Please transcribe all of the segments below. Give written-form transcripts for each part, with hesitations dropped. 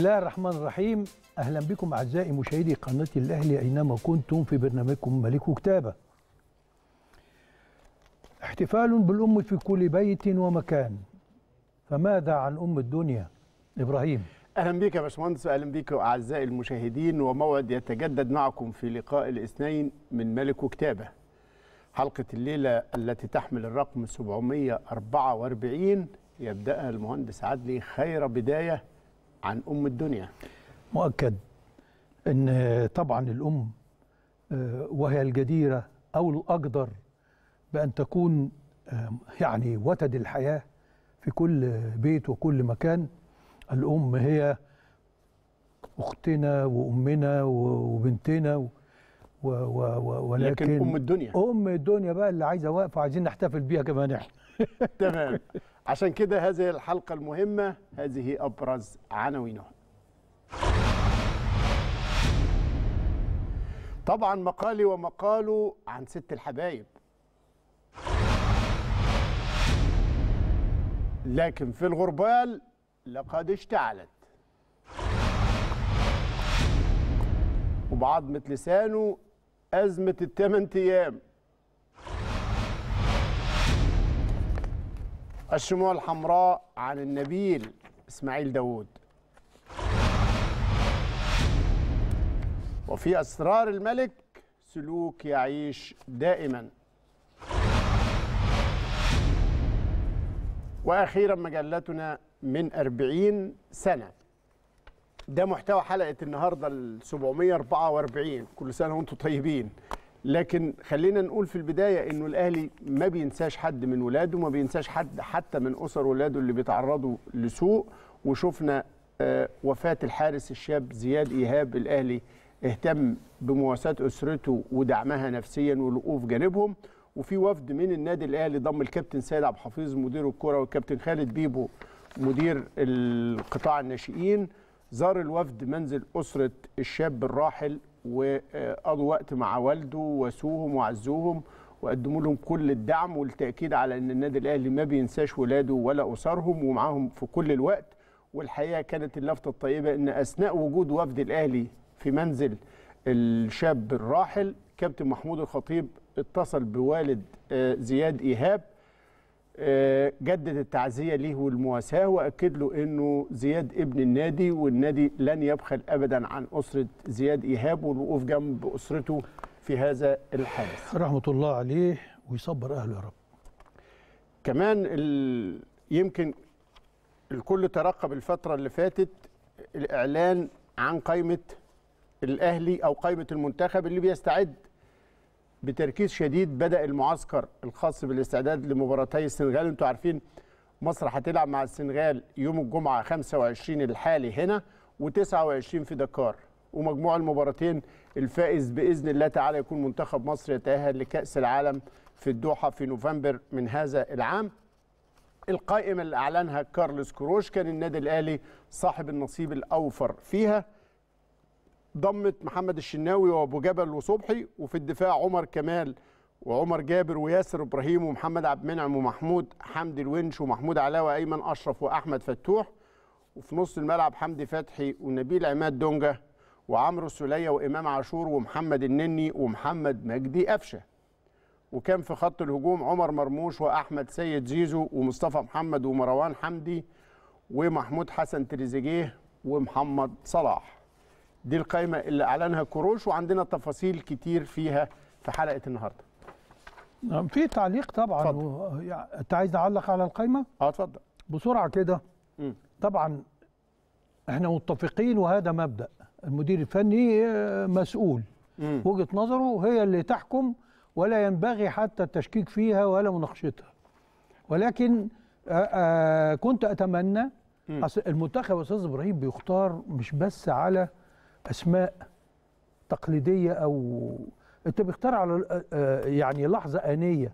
بسم الله الرحمن الرحيم. أهلا بكم أعزائي مشاهدي قناة الأهلي أينما كنتم في برنامجكم ملك وكتابه. احتفال بالأم في كل بيت ومكان، فماذا عن أم الدنيا؟ إبراهيم، أهلا بك يا باشمهندس وأهلا بك أعزائي المشاهدين، وموعد يتجدد معكم في لقاء الاثنين من ملك وكتابه، حلقة الليلة التي تحمل الرقم 744 يبدأها المهندس عدلي خير بداية عن أم الدنيا. مؤكد أن طبعا الأم وهي الجديرة أو الأقدر بأن تكون يعني وتد الحياة في كل بيت وكل مكان. الأم هي أختنا وأمنا وبنتنا ولكن أم الدنيا، أم الدنيا بقى اللي عايزة واقفة، عايزين نحتفل بيها كمان احنا. تمام، عشان كده هذه الحلقة المهمة، هذه أبرز عناوينها. طبعا مقالي ومقاله عن ست الحبايب، لكن في الغربال لقد اشتعلت، وبعضمة لسانه أزمة الثمان أيام، الشموع الحمراء عن النبيل إسماعيل داوود، وفي أسرار الملك سلوك يعيش دائما، وأخيرا مجلتنا من 40 سنة. ده محتوى حلقة النهاردة ال 744. كل سنة وانتم طيبين. لكن خلينا نقول في البداية إنه الأهلي ما بينساش حد من ولاده، ما بينساش حد حتى من أسر ولاده اللي بيتعرضوا لسوء. وشفنا وفاة الحارس الشاب زياد إيهاب. الأهلي اهتم بمواساة أسرته ودعمها نفسيا والوقوف جانبهم. وفي وفد من النادي الأهلي ضم الكابتن سيد عبد الحفيظ مدير الكرة والكابتن خالد بيبو مدير القطاع الناشئين. زار الوفد منزل أسرة الشاب الراحل وقضوا وقت مع والده وسوهم وعزوهم وقدموا لهم كل الدعم، والتأكيد على أن النادي الأهلي ما بينساش ولاده ولا أسرهم ومعاهم في كل الوقت. والحقيقة كانت اللفتة الطيبة أن أثناء وجود وفد الأهلي في منزل الشاب الراحل كابتن محمود الخطيب اتصل بوالد زياد إيهاب، جدد التعزية ليه والمواساة وأكد له أنه زياد ابن النادي والنادي لن يبخل أبدا عن أسرة زياد إيهاب والوقوف جنب أسرته في هذا الحادث، رحمة الله عليه ويصبر أهله يا رب. كمان يمكن الكل ترقب الفترة اللي فاتت الإعلان عن قائمة الأهلي أو قائمة المنتخب اللي بيستعد بتركيز شديد. بدأ المعسكر الخاص بالاستعداد لمباراتي السنغال. انتوا عارفين مصر هتلعب مع السنغال يوم الجمعة 25 الحالي هنا و29 في دكار، ومجموع المباراتين الفائز بإذن الله تعالى يكون منتخب مصر يتأهل لكأس العالم في الدوحة في نوفمبر من هذا العام. القائمة اللي أعلنها كارلوس كيروش كان النادي الأهلي صاحب النصيب الأوفر فيها، ضمت محمد الشناوي وابو جبل وصبحي، وفي الدفاع عمر كمال وعمر جابر وياسر ابراهيم ومحمد عبد المنعم ومحمود حمدي الونش ومحمود علاوه ايمن اشرف واحمد فتوح، وفي نص الملعب حمد فتحي ونبيل عماد دونجا وعمرو السليه وامام عاشور ومحمد النني ومحمد مجدي أفشة، وكان في خط الهجوم عمر مرموش واحمد سيد زيزو ومصطفى محمد ومروان حمدي ومحمود حسن تريزيجيه ومحمد صلاح. دي القائمة اللي أعلنها كيروش وعندنا تفاصيل كتير فيها في حلقة النهاردة. في تعليق طبعا أنت عايز نعلق على القائمة؟ اتفضل بسرعة كده. طبعا احنا متفقين وهذا مبدأ المدير الفني مسؤول، وجهة نظره هي اللي تحكم ولا ينبغي حتى التشكيك فيها ولا مناقشتها، ولكن كنت أتمنى المنتخب أستاذ إبراهيم بيختار مش بس على أسماء تقليدية أو أنت بيختار على يعني لحظة آنية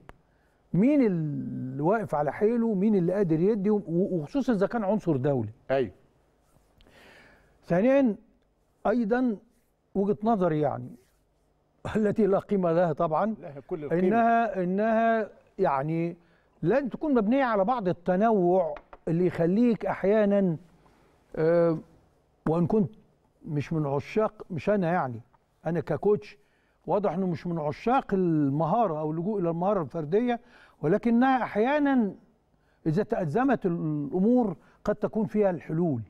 مين اللي واقف على حيله، مين اللي قادر يدي، وخصوصا إذا كان عنصر دولي. أيوه. ثانيا أيضا وجهة نظري يعني التي لا قيمة لها طبعا، لها كل القيمة، إنها يعني لن تكون مبنية على بعض التنوع اللي يخليك أحيانا وان كنت مش من عشاق، مش انا يعني، انا ككوتش واضح انه مش من عشاق المهاره او اللجوء الى المهاره الفرديه، ولكنها احيانا اذا تأزمت الامور قد تكون فيها الحلول.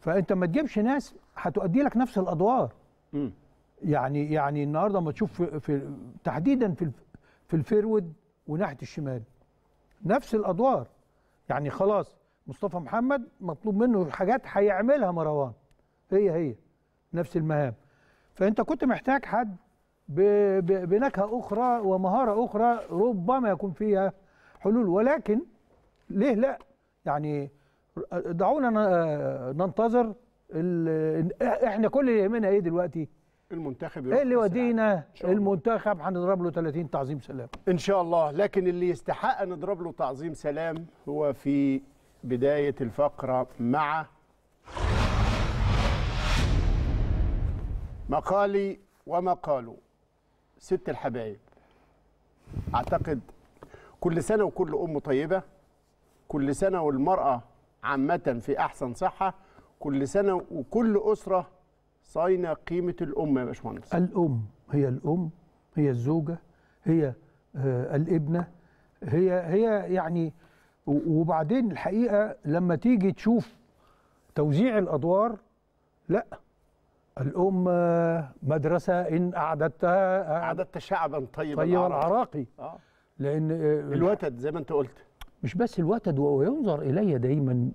فانت ما تجيبش ناس هتؤدي لك نفس الادوار. يعني النهارده ما تشوف تحديدا في الفيرود وناحيه الشمال نفس الادوار. يعني خلاص مصطفى محمد مطلوب منه حاجات هيعملها مروان، هي نفس المهام. فانت كنت محتاج حد بنكهه اخرى ومهاره اخرى ربما يكون فيها حلول، ولكن ليه لا؟ يعني دعونا ننتظر. احنا كل اللي يهمنا ايه دلوقتي؟ المنتخب ايه اللي ودينا؟ المنتخب هنضرب له 30 تعظيم سلام ان شاء الله. لكن اللي يستحق نضرب له تعظيم سلام هو في بداية الفقرة مع مقالي وما قالوا ست الحبايب. أعتقد كل سنة وكل أم طيبة، كل سنة والمرأة عامة في أحسن صحة، كل سنة وكل أسرة صاينة قيمة الأم يا باشمهندس. الأم هي الزوجة، هي الابنة، هي يعني. وبعدين الحقيقة لما تيجي تشوف توزيع الأدوار، لا، الأم مدرسة إن أعددت شعبا طيبا العراقي. لأن الوتد زي ما أنت قلت، مش بس الوتد، وينظر إلي دايما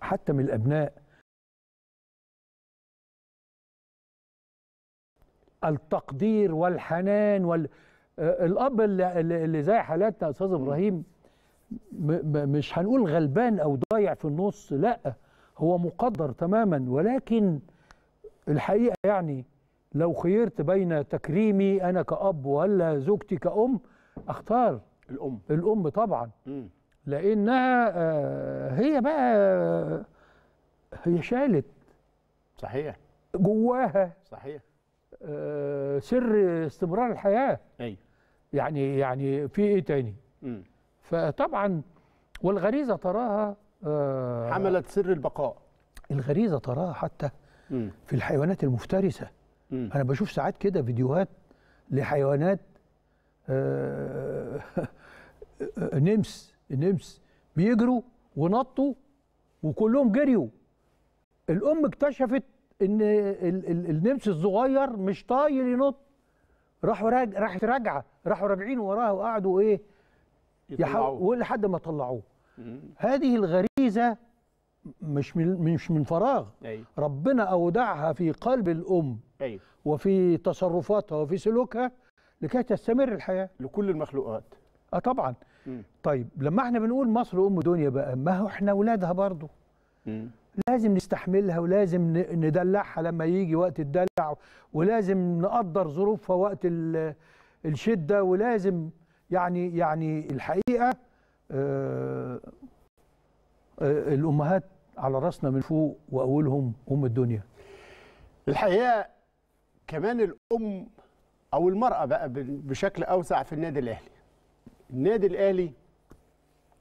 حتى من الأبناء التقدير والحنان الأب اللي زي حالاتنا أستاذ إبراهيم، مش هنقول غلبان أو ضايع في النص، لا، هو مقدر تماما. ولكن الحقيقة يعني لو خيرت بين تكريمي أنا كأب ولا زوجتي كأم، أختار الأم طبعا. لأنها هي بقى هي شالت صحيح جواها صحيح سر استمرار الحياة. أي يعني في إيه تاني؟ فطبعا والغريزة تراها حملت سر البقاء. الغريزة تراها حتى في الحيوانات المفترسة. أنا بشوف ساعات كده فيديوهات لحيوانات نمس بيجروا ونطوا وكلهم جريوا. الأم اكتشفت إن النمس الصغير مش طايل ينط، راحوا راجعين وراها وقعدوا إيه لحد ما طلعوه. هذه الغريزة مش من فراغ. أي. ربنا أودعها في قلب الأم. أي. وفي تصرفاتها وفي سلوكها لكي تستمر الحياة لكل المخلوقات. طبعا. طيب لما احنا بنقول مصر أم دنيا بقى، ما هو احنا أولادها برضو. لازم نستحملها ولازم ندلعها لما يجي وقت الدلع، ولازم نقدر ظروفها وقت الشدة، ولازم يعني الحقيقة الأمهات على رأسنا من فوق وأولهم أم الدنيا. الحقيقة كمان الأم أو المرأة بقى بشكل أوسع في النادي الأهلي. النادي الأهلي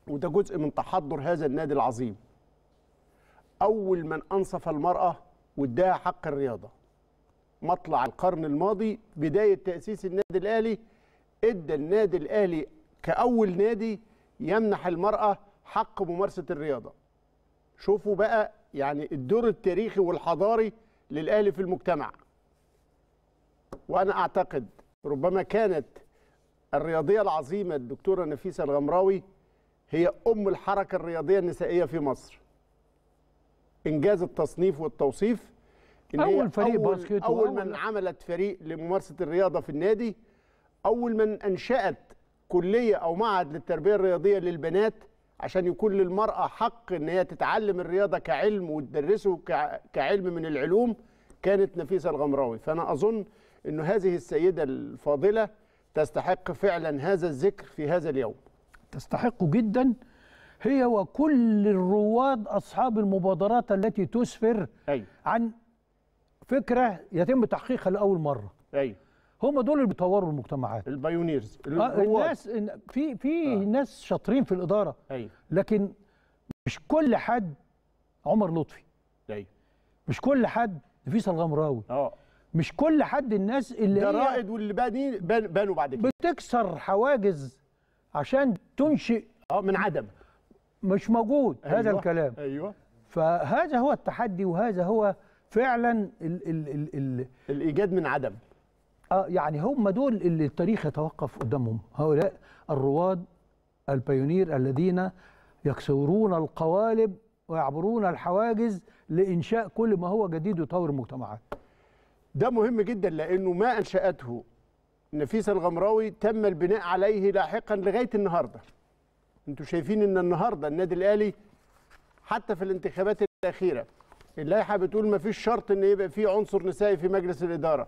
وده جزء من تحضر هذا النادي العظيم، أول من أنصف المرأة واداها حق الرياضة. مطلع القرن الماضي بداية تأسيس النادي الأهلي، ادى النادي الاهلي كاول نادي يمنح المراه حق ممارسه الرياضه. شوفوا بقى يعني الدور التاريخي والحضاري للاهلي في المجتمع. وانا اعتقد ربما كانت الرياضيه العظيمه الدكتوره نفيسه الغمراوي هي ام الحركه الرياضيه النسائيه في مصر. انجاز التصنيف والتوصيف إن اول فريق باسكت، اول من عملت فريق لممارسه الرياضه في النادي، أول من أنشأت كلية أو معهد للتربية الرياضية للبنات عشان يكون للمرأة حق إن هي تتعلم الرياضة كعلم وتدرسه كعلم من العلوم، كانت نفيسة الغمراوي. فأنا أظن إنه هذه السيدة الفاضلة تستحق فعلا هذا الذكر في هذا اليوم. تستحقه جدا هي وكل الرواد أصحاب المبادرات التي تسفر. أي. عن فكرة يتم تحقيقها لأول مرة. أي. هم دول اللي بيطوروا المجتمعات، البايونيرز. الناس في ناس شاطرين في الاداره. أي. لكن مش كل حد عمر لطفي. أي. مش كل حد. نفيسة الغمراوي مش كل حد. الناس اللي جرائد واللي باني بانوا بعد كده بتكسر حواجز عشان تنشئ من عدم مش موجود. أيوة. هذا الكلام. ايوه فهذا هو التحدي وهذا هو فعلا ال الايجاد من عدم. يعني هم دول اللي التاريخ يتوقف قدامهم، هؤلاء الرواد البايونير الذين يكسرون القوالب ويعبرون الحواجز لإنشاء كل ما هو جديد يطور المجتمعات. ده مهم جدا لأنه ما أنشأته نفيسة الغمراوي تم البناء عليه لاحقا لغاية النهاردة. انتوا شايفين ان النهاردة النادي الأهلي حتى في الانتخابات الأخيرة اللائحة بتقول ما فيش شرط ان يبقى في عنصر نسائي في مجلس الإدارة،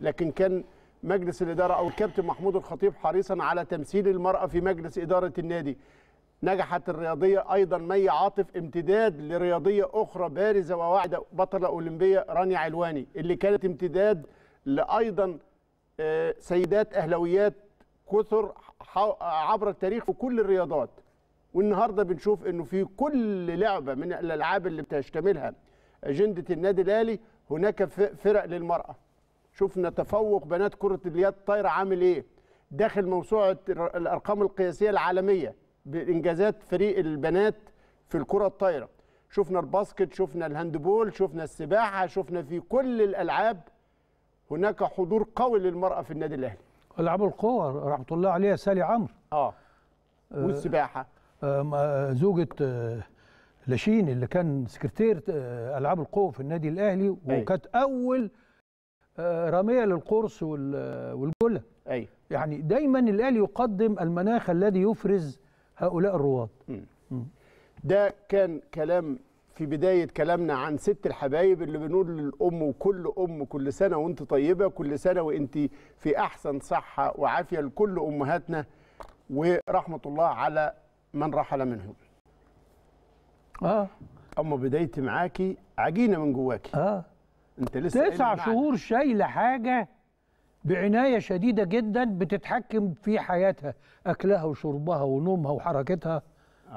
لكن كان مجلس الإدارة أو الكابتن محمود الخطيب حريصا على تمثيل المرأة في مجلس إدارة النادي. نجحت الرياضية أيضا مية عاطف امتداد لرياضية أخرى بارزة وواعدة بطلة أولمبية رانيا علواني، اللي كانت امتداد لأيضا سيدات أهلويات كثر عبر التاريخ في كل الرياضات. والنهاردة بنشوف أنه في كل لعبة من الألعاب اللي بتشتملها أجندة النادي الأهلي هناك فرق للمرأة. شفنا تفوق بنات كرة اليد الطايرة عامل إيه داخل موسوعة الأرقام القياسية العالمية بإنجازات فريق البنات في الكرة الطايرة. شفنا الباسكت، شفنا الهاندبول، شفنا السباحة، شفنا في كل الألعاب هناك حضور قوي للمرأة في النادي الأهلي. ألعاب القوة رحمة الله عليها سالي عمرو والسباحة زوجة لاشين اللي كان سكرتير ألعاب القوة في النادي الأهلي وكانت أول رمية للقرص والجلة. يعني دايما الأهلي يقدم المناخ الذي يفرز هؤلاء الرواد. ده كان كلام في بداية كلامنا عن ست الحبايب اللي بنقول للأم وكل أم كل سنة وأنت طيبة، كل سنة وأنت في أحسن صحة وعافية لكل أمهاتنا ورحمة الله على من رحل منهم. أما بدايتي معاكي عجينة من جواكي. أنت لسه 9 شهور شايلة حاجة بعناية شديدة جدا بتتحكم في حياتها، أكلها وشربها ونومها وحركتها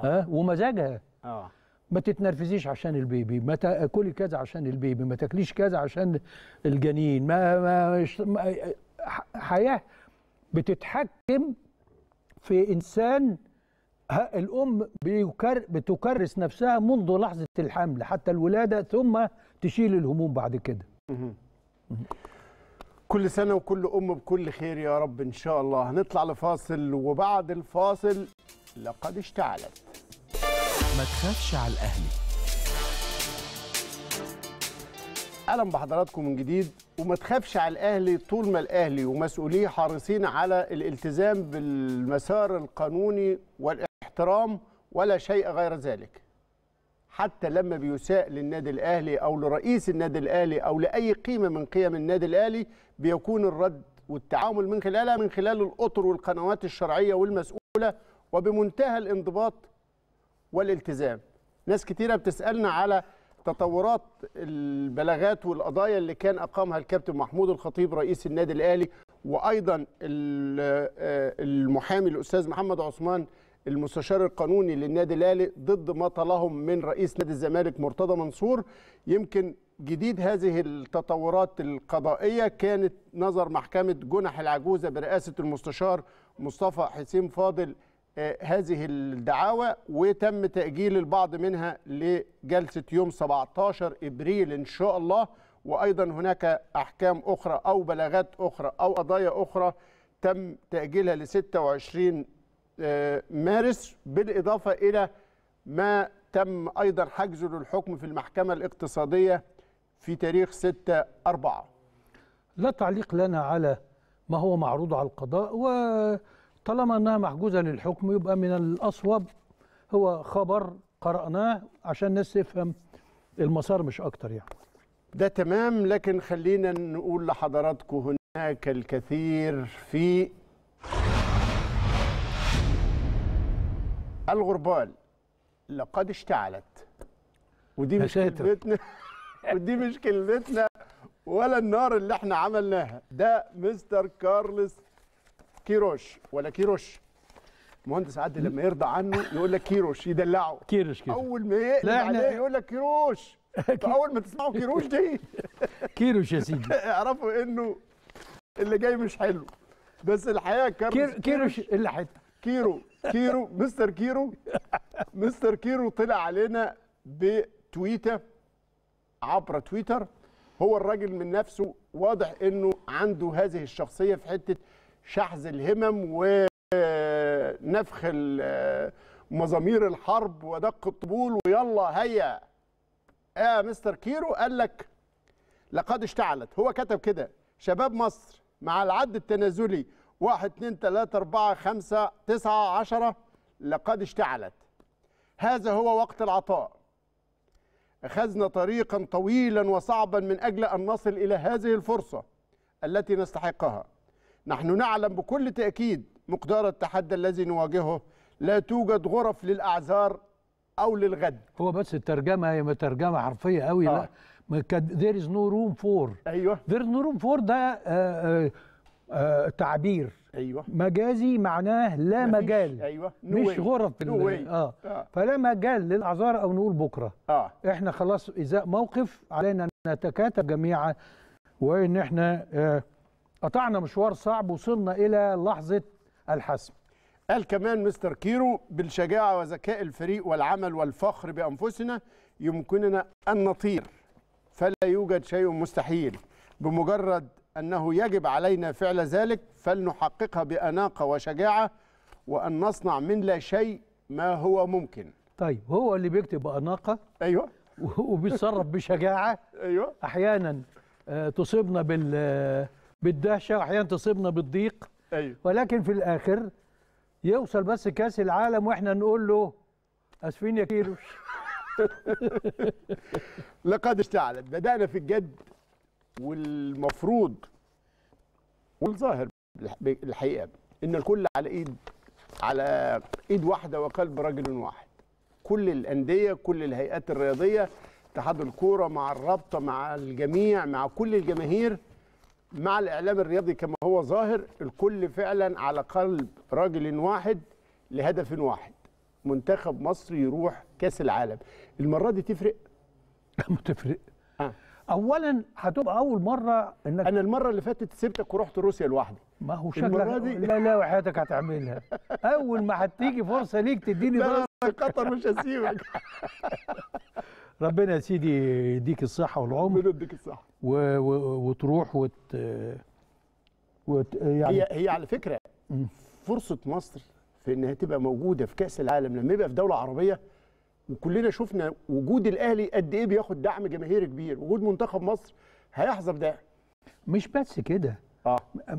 ومزاجها. ما تتنرفزيش عشان البيبي، ما تاكلي كذا عشان البيبي، ما تاكليش كذا عشان الجنين، ما حياة بتتحكم في إنسان. الأم بتكرس نفسها منذ لحظة الحمل حتى الولادة ثم تشيل الهموم بعد كده. كل سنة وكل أم بكل خير يا رب إن شاء الله. هنطلع لفاصل وبعد الفاصل لقد اشتعلت. ما تخافش على الأهلي. أهلا بحضراتكم من جديد. وما تخافش على الأهلي طول ما الأهلي ومسؤوليه حريصين على الالتزام بالمسار القانوني والاحترام ولا شيء غير ذلك. حتى لما بيساء للنادي الأهلي أو لرئيس النادي الأهلي أو لأي قيمة من قيم النادي الأهلي بيكون الرد والتعامل من خلالها من خلال الأطر والقنوات الشرعية والمسؤولة وبمنتهى الانضباط والالتزام. ناس كتيرة بتسألنا على تطورات البلاغات والقضايا اللي كان أقامها الكابتن محمود الخطيب رئيس النادي الأهلي وأيضا المحامي الأستاذ محمد عثمان المستشار القانوني للنادي الاهلي ضد ما طالهم من رئيس نادي الزمالك مرتضى منصور. يمكن جديد هذه التطورات القضائيه كانت نظر محكمه جنح العجوزه برئاسه المستشار مصطفى حسين فاضل هذه الدعاوى وتم تاجيل البعض منها لجلسه يوم 17 ابريل ان شاء الله. وايضا هناك احكام اخرى او بلاغات اخرى او قضايا اخرى تم تاجيلها ل 26 مارس بالإضافة إلى ما تم أيضا حجزه للحكم في المحكمة الاقتصادية في تاريخ 6/4. لا تعليق لنا على ما هو معروض على القضاء، وطالما أنها محجوزة للحكم يبقى من الأصوب هو خبر قرأناه عشان الناس تفهم المسار مش أكتر يعني. ده تمام، لكن خلينا نقول لحضراتكم هناك الكثير في الغربال لقد اشتعلت. ودي مش كلمتنا ودي مش كلمتنا ولا النار اللي احنا عملناها. ده مستر كارلوس كيروش ولا كيروش. مهندس عدلي لما يرضى عنه يقول لك كيروش يدلعه. كيروش اول ما يقلب عليه يقول لك كيروش. فاول ما تسمعوا كيروش دي كيروش يا سيدي اعرفوا انه اللي جاي مش حلو. بس الحقيقه كيروش اللي حته كيرو مستر كيرو طلع علينا بتويته عبر تويتر. هو الراجل من نفسه واضح انه عنده هذه الشخصيه في حته شحذ الهمم ونفخ مزامير الحرب ودق الطبول ويلا هيا. مستر كيرو قال لك لقد اشتعلت. هو كتب كده: شباب مصر مع العد التنازلي 1 2 3 4 5 9 10 لقد اشتعلت. هذا هو وقت العطاء. أخذنا طريقا طويلا وصعبا من أجل أن نصل إلى هذه الفرصة التي نستحقها. نحن نعلم بكل تأكيد مقدار التحدي الذي نواجهه. لا توجد غرف للأعذار أو للغد. هو بس الترجمة هي ترجمة حرفية قوي. لا there is no room for. أيوه there is no room for ده تعبير مجازي معناه لا مجال. أيوة. مش غرف فلا مجال للأعذار أو نقول بكرة. احنا خلاص إزاء موقف علينا أن نتكاتف جميعا وأن احنا قطعنا مشوار صعب وصلنا إلى لحظة الحسم. قال كمان مستر كيرو: بالشجاعة وذكاء الفريق والعمل والفخر بأنفسنا يمكننا أن نطير، فلا يوجد شيء مستحيل. بمجرد أنه يجب علينا فعل ذلك فلنحققها بأناقة وشجاعة وأن نصنع من لا شيء ما هو ممكن. طيب هو اللي بيكتب بأناقة أيوه وبيتصرف بشجاعة أيوه. أحيانا تصيبنا بالدهشة وأحيانا تصيبنا بالضيق أيوه. ولكن في الآخر يوصل بس كأس العالم وإحنا نقول له أسفين يا كيروش. لقد اشتعلت. بدأنا في الجد والمفروض والظاهر الحقيقه ان الكل على ايد واحده وقلب رجل واحد. كل الانديه، كل الهيئات الرياضيه، اتحاد الكوره مع الرابطه مع الجميع مع كل الجماهير مع الاعلام الرياضي كما هو ظاهر، الكل فعلا على قلب رجل واحد لهدف واحد: منتخب مصر يروح كاس العالم. المره دي تفرق؟ ما تفرق. اولا هتبقى اول مره انك انا المره اللي فاتت سبتك ورحت روسيا لوحدي. ما هو شكلك دي... لا وحياتك هتعملها. اول ما هتيجي فرصه ليك تديني ضربه قطر مش هسيبك. ربنا يا سيدي يديك الصحه والعمر. ربنا يديك الصحه وتروح يعني هي على فكره فرصه مصر في انها تبقى موجوده في كاس العالم لما يبقى في دوله عربيه. وكلنا شفنا وجود الاهلي قد ايه بياخد دعم جماهيري كبير. وجود منتخب مصر هيحظى بده. مش بس كده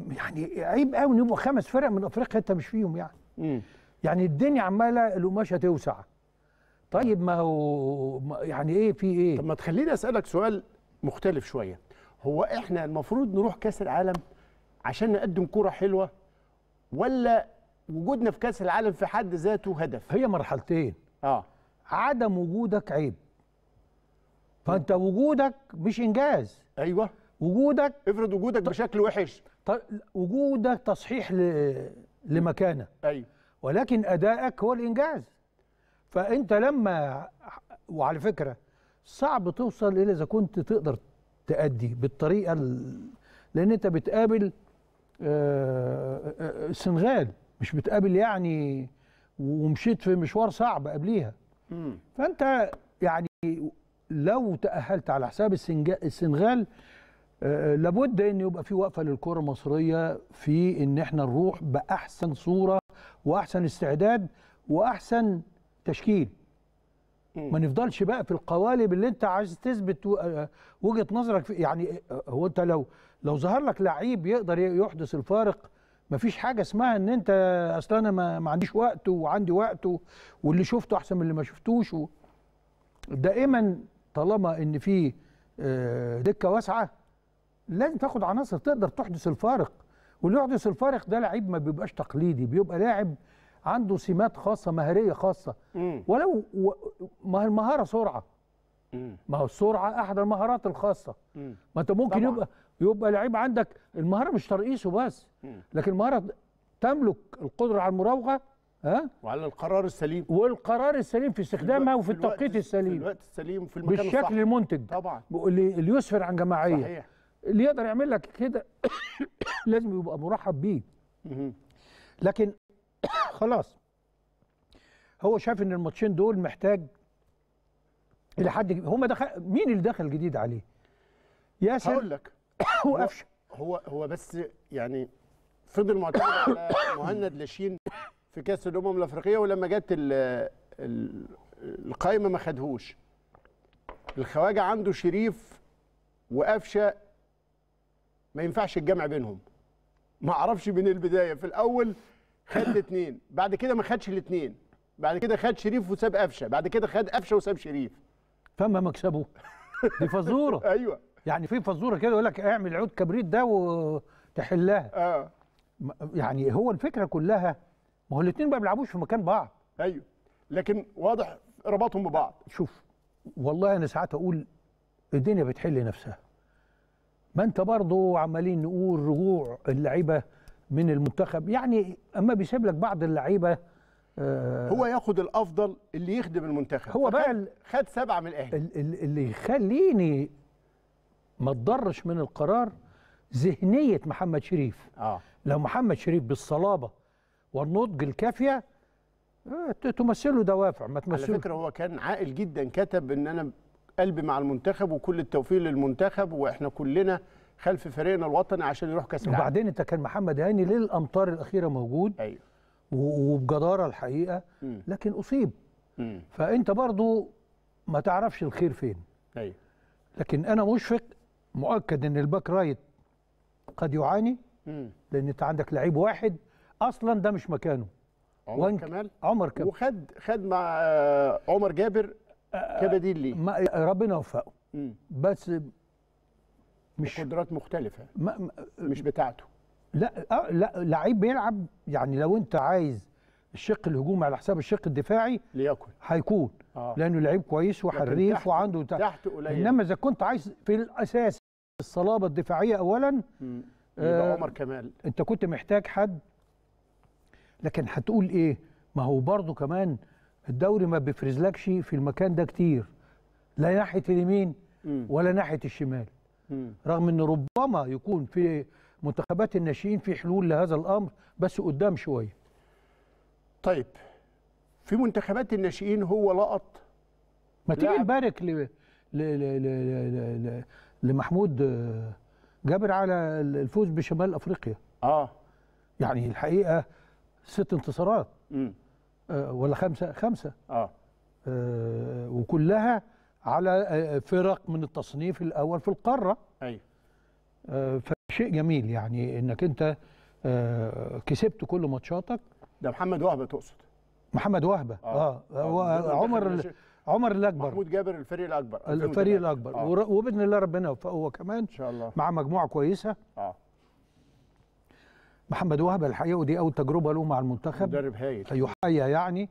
يعني عيب قوي نبقى 5 فرق من افريقيا انت مش فيهم يعني يعني الدنيا عماله القماشه توسع. طيب ما هو يعني ايه في ايه؟ طب ما تخليني اسالك سؤال مختلف شويه. هو احنا المفروض نروح كاس العالم عشان نقدم كوره حلوه ولا وجودنا في كاس العالم في حد ذاته هدف؟ هي مرحلتين. عدم وجودك عيب. فانت وجودك مش انجاز. ايوه. وجودك افرض وجودك بشكل وحش. وجودك تصحيح لمكانه. ايوه. ولكن ادائك هو الانجاز. فانت لما وعلى فكره صعب توصل الى اذا كنت تقدر تأدي بالطريقه لان انت بتقابل السنغال مش بتقابل يعني ومشيت في مشوار صعب قبليها. فانت يعني لو تأهلت على حساب السنغال لابد ان يبقى في وقفه للكره المصريه في ان احنا نروح باحسن صوره واحسن استعداد واحسن تشكيل. ما نفضلش بقى في القوالب اللي انت عايز تثبت وجهه نظرك في. يعني هو انت لو ظهر لك لعيب يقدر يحدث الفارق مفيش حاجه اسمها ان انت اصل انا ما عنديش وقت وعندي وقت واللي شفته احسن من اللي ما شفتوش. دائما طالما ان في دكه واسعه لازم تاخد عناصر تقدر تحدث الفارق. واللي يحدث الفارق ده لعيب ما بيبقاش تقليدي، بيبقى لاعب عنده سمات خاصه مهاريه خاصه. ولو ما المهاره سرعه. ما هو السرعه احد المهارات الخاصه. ما انت ممكن طبعًا. يبقى لعيب عندك المهاره مش ترقيصه بس لكن المهاره تملك القدره على المراوغه وعلى القرار السليم والقرار السليم في استخدامها وفي التوقيت السليم في الوقت السليم وفي المكان الصح بالشكل المنتج طبعا اللي يسفر عن جماعيه. صحيح. اللي يقدر يعمل لك كده لازم يبقى مرحب بيه. لكن خلاص هو شاف ان الماتشين دول محتاج الى حد هم دخل مين اللي دخل جديد عليه؟ ياسر هقول لك وقفشه هو بس يعني فضل معتمد على مهند لاشين في كاس الامم الافريقيه ولما جت القايمه ما خدهوش. الخواجه عنده شريف وقفشه ما ينفعش الجمع بينهم. ما اعرفش من البدايه في الاول خد الاثنين بعد كده ما خدش الاثنين بعد كده خد شريف وساب قفشه بعد كده خد قفشه وساب شريف. فما مكسبه دي فزوره. ايوه يعني في فزوره كده يقول لك اعمل عود كبريت ده وتحلها. يعني هو الفكره كلها ما هو الاثنين ما بيلعبوش في مكان بعض. ايوه لكن واضح رباطهم ببعض. شوف والله انا ساعات اقول الدنيا بتحل نفسها. ما انت برضه عمالين نقول رجوع اللعيبه من المنتخب يعني اما بيسيب لك بعض اللعيبه هو ياخد الافضل اللي يخدم المنتخب. هو بقى خد 7 من الاهلي اللي يخليني ما اتضرش من القرار ذهنيه محمد شريف. لو محمد شريف بالصلابه والنضج الكافيه تمثله دوافع ما تمثله. على فكره هو كان عاقل جدا كتب ان انا قلبي مع المنتخب وكل التوفيق للمنتخب واحنا كلنا خلف فريقنا الوطني عشان يروح كاس العالم. وبعدين انت كان محمد هاني للامطار الاخيره موجود. ايوه وبجداره الحقيقه لكن اصيب. فانت برضو ما تعرفش الخير فين. ايوه لكن انا مشفق مؤكد ان الباك رايت قد يعاني لان انت عندك لعيب واحد اصلا ده مش مكانه. عمر كمال وخد مع عمر جابر كبديل ليه ربنا وفقه بس مش قدرات مختلفه مش بتاعته. لا لعيب بيلعب يعني لو انت عايز الشق الهجومي على حساب الشق الدفاعي ليكن هيكون لانه لعيب كويس وحريف وعنده تحت قليل. انما اذا كنت عايز في الاساس الصلابه الدفاعيه اولا يبقى عمر كمال انت كنت محتاج حد. لكن هتقول ايه ما هو برضه كمان الدوري ما بيفرزلكش في المكان ده كتير لا ناحيه اليمين ولا ناحيه الشمال. رغم ان ربما يكون في منتخبات الناشئين في حلول لهذا الامر بس قدام شويه. طيب في منتخبات الناشئين هو لقط ما تيجي نبارك لمحمود جابر على الفوز بشمال افريقيا. يعني الحقيقه 6 انتصارات ولا 5 وكلها على فرق من التصنيف الاول في القاره. ايوه فشيء جميل يعني انك انت كسبت كل ماتشاتك. ده محمد وهب تقصد محمد وهب عمر الاكبر محمود جابر الفريق الاكبر وباذن الله ربنا يوفقه هو كمان ان شاء الله مع مجموعه كويسه. محمد وهب الحقيقه ودي اول تجربه له مع المنتخب مدرب هايل يحيى يعني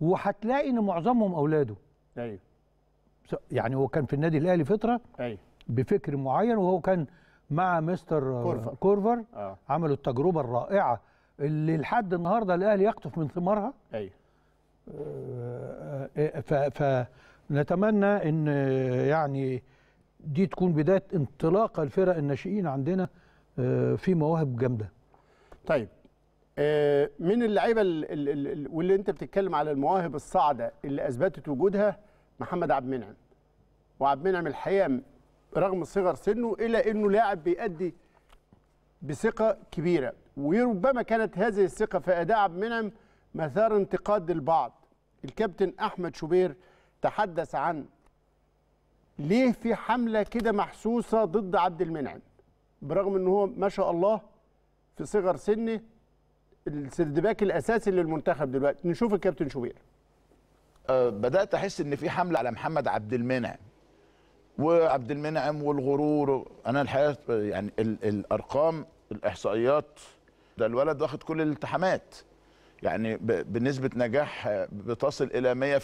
وهتلاقي ان معظمهم اولاده. ايوه يعني هو كان في النادي الاهلي فتره بفكر معين وهو كان مع مستر كورفر عملوا التجربه الرائعه اللي لحد النهارده الاهلي يقطف من ثمارها. ايوه فنتمنى ان يعني دي تكون بدايه انطلاقه الفرق الناشئين عندنا في مواهب جامده. طيب من اللعيبه واللي انت بتتكلم على المواهب الصاعده اللي اثبتت وجودها محمد عبد المنعم. وعبد المنعم الحقيقه رغم صغر سنه الا انه لاعب بيأدي بثقه كبيره وربما كانت هذه الثقه في اداء عبد المنعم مثار انتقاد البعض. الكابتن احمد شوبير تحدث عن ليه في حمله كده محسوسه ضد عبد المنعم برغم ان هو ما شاء الله في صغر سنه السردباك الاساسي للمنتخب دلوقتي. نشوف الكابتن شوبير. بدات احس ان في حمله على محمد عبد المنعم وعبد المنعم والغرور. انا الحقيقه يعني الارقام الاحصائيات ده الولد واخد كل الالتحامات يعني بنسبه نجاح بتصل الى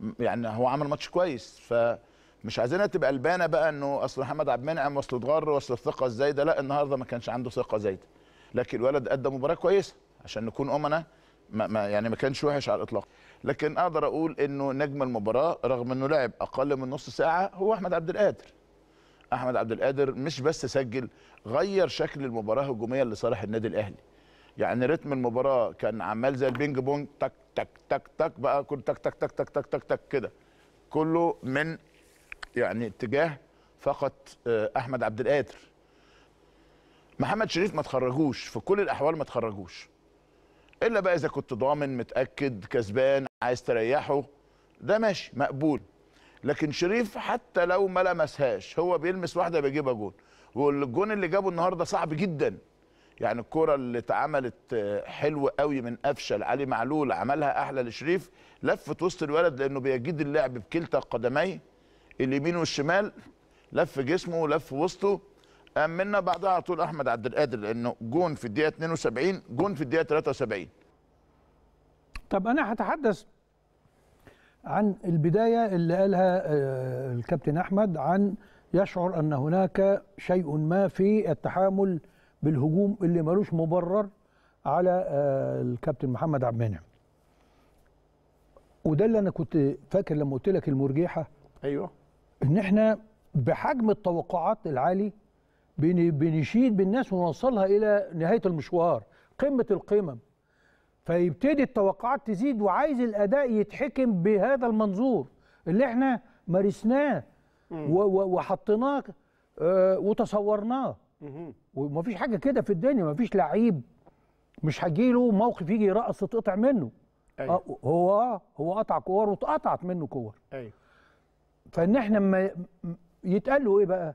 100%. يعني هو عمل ماتش كويس فمش عايزينها تبقى البانه بقى انه اصل محمد عبد المنعم وصل اتغر وصل الثقه الزايده. لا النهارده ما كانش عنده ثقه زايده لكن الولد ادى مباراه كويسه عشان نكون امنا ما كانش وحش على الاطلاق، لكن اقدر اقول انه نجم المباراه رغم انه لعب اقل من نص ساعه هو احمد عبد القادر. احمد عبد القادر مش بس سجل، غير شكل المباراه هجوميا لصالح النادي الاهلي. يعني رتم المباراه كان عمال زي البينج بونج، تك تك تك تك بقى، كل تك تك تك تك تك تك تك كده، كله من يعني اتجاه فقط احمد عبد القادر. محمد شريف ما تخرجوش في كل الاحوال، ما تخرجوش الا بقى اذا كنت ضامن متاكد كسبان عايز تريحه، ده ماشي مقبول. لكن شريف حتى لو ما لمسهاش هو بيلمس واحده بيجيبها جون، والجون اللي جابه النهارده صعب جدا. يعني الكره اللي اتعملت حلوه قوي من قفشه لعلي معلول، عملها احلى لشريف، لفت وسط الولد لانه بيجيد اللعب بكلتا قدميه اليمين والشمال، لف جسمه ولف وسطه، قام منا بعدها على طول احمد عبد القادر، لانه جون في الدقيقه 72، جون في الدقيقه 73. طب انا هتحدث عن البدايه اللي قالها الكابتن احمد، عن يشعر ان هناك شيء ما في التحامل بالهجوم اللي ملوش مبرر على الكابتن محمد عبد المنعم. وده اللي انا كنت فاكر لما قلت لك المرجيحه، ايوه، ان احنا بحجم التوقعات العالي بنشيد بالناس ونوصلها الى نهايه المشوار، قمه القمم، فيبتدي التوقعات تزيد، وعايز الاداء يتحكم بهذا المنظور اللي احنا مارسناه وحطيناه وتصورناه. ومفيش حاجه كده في الدنيا، مفيش لعيب مش هجيله موقف يجي يرقص تتقطع منه. أيوة. هو قطع كور واتقطعت منه كور. ايوه، فان احنا لما يتقال له ايه بقى؟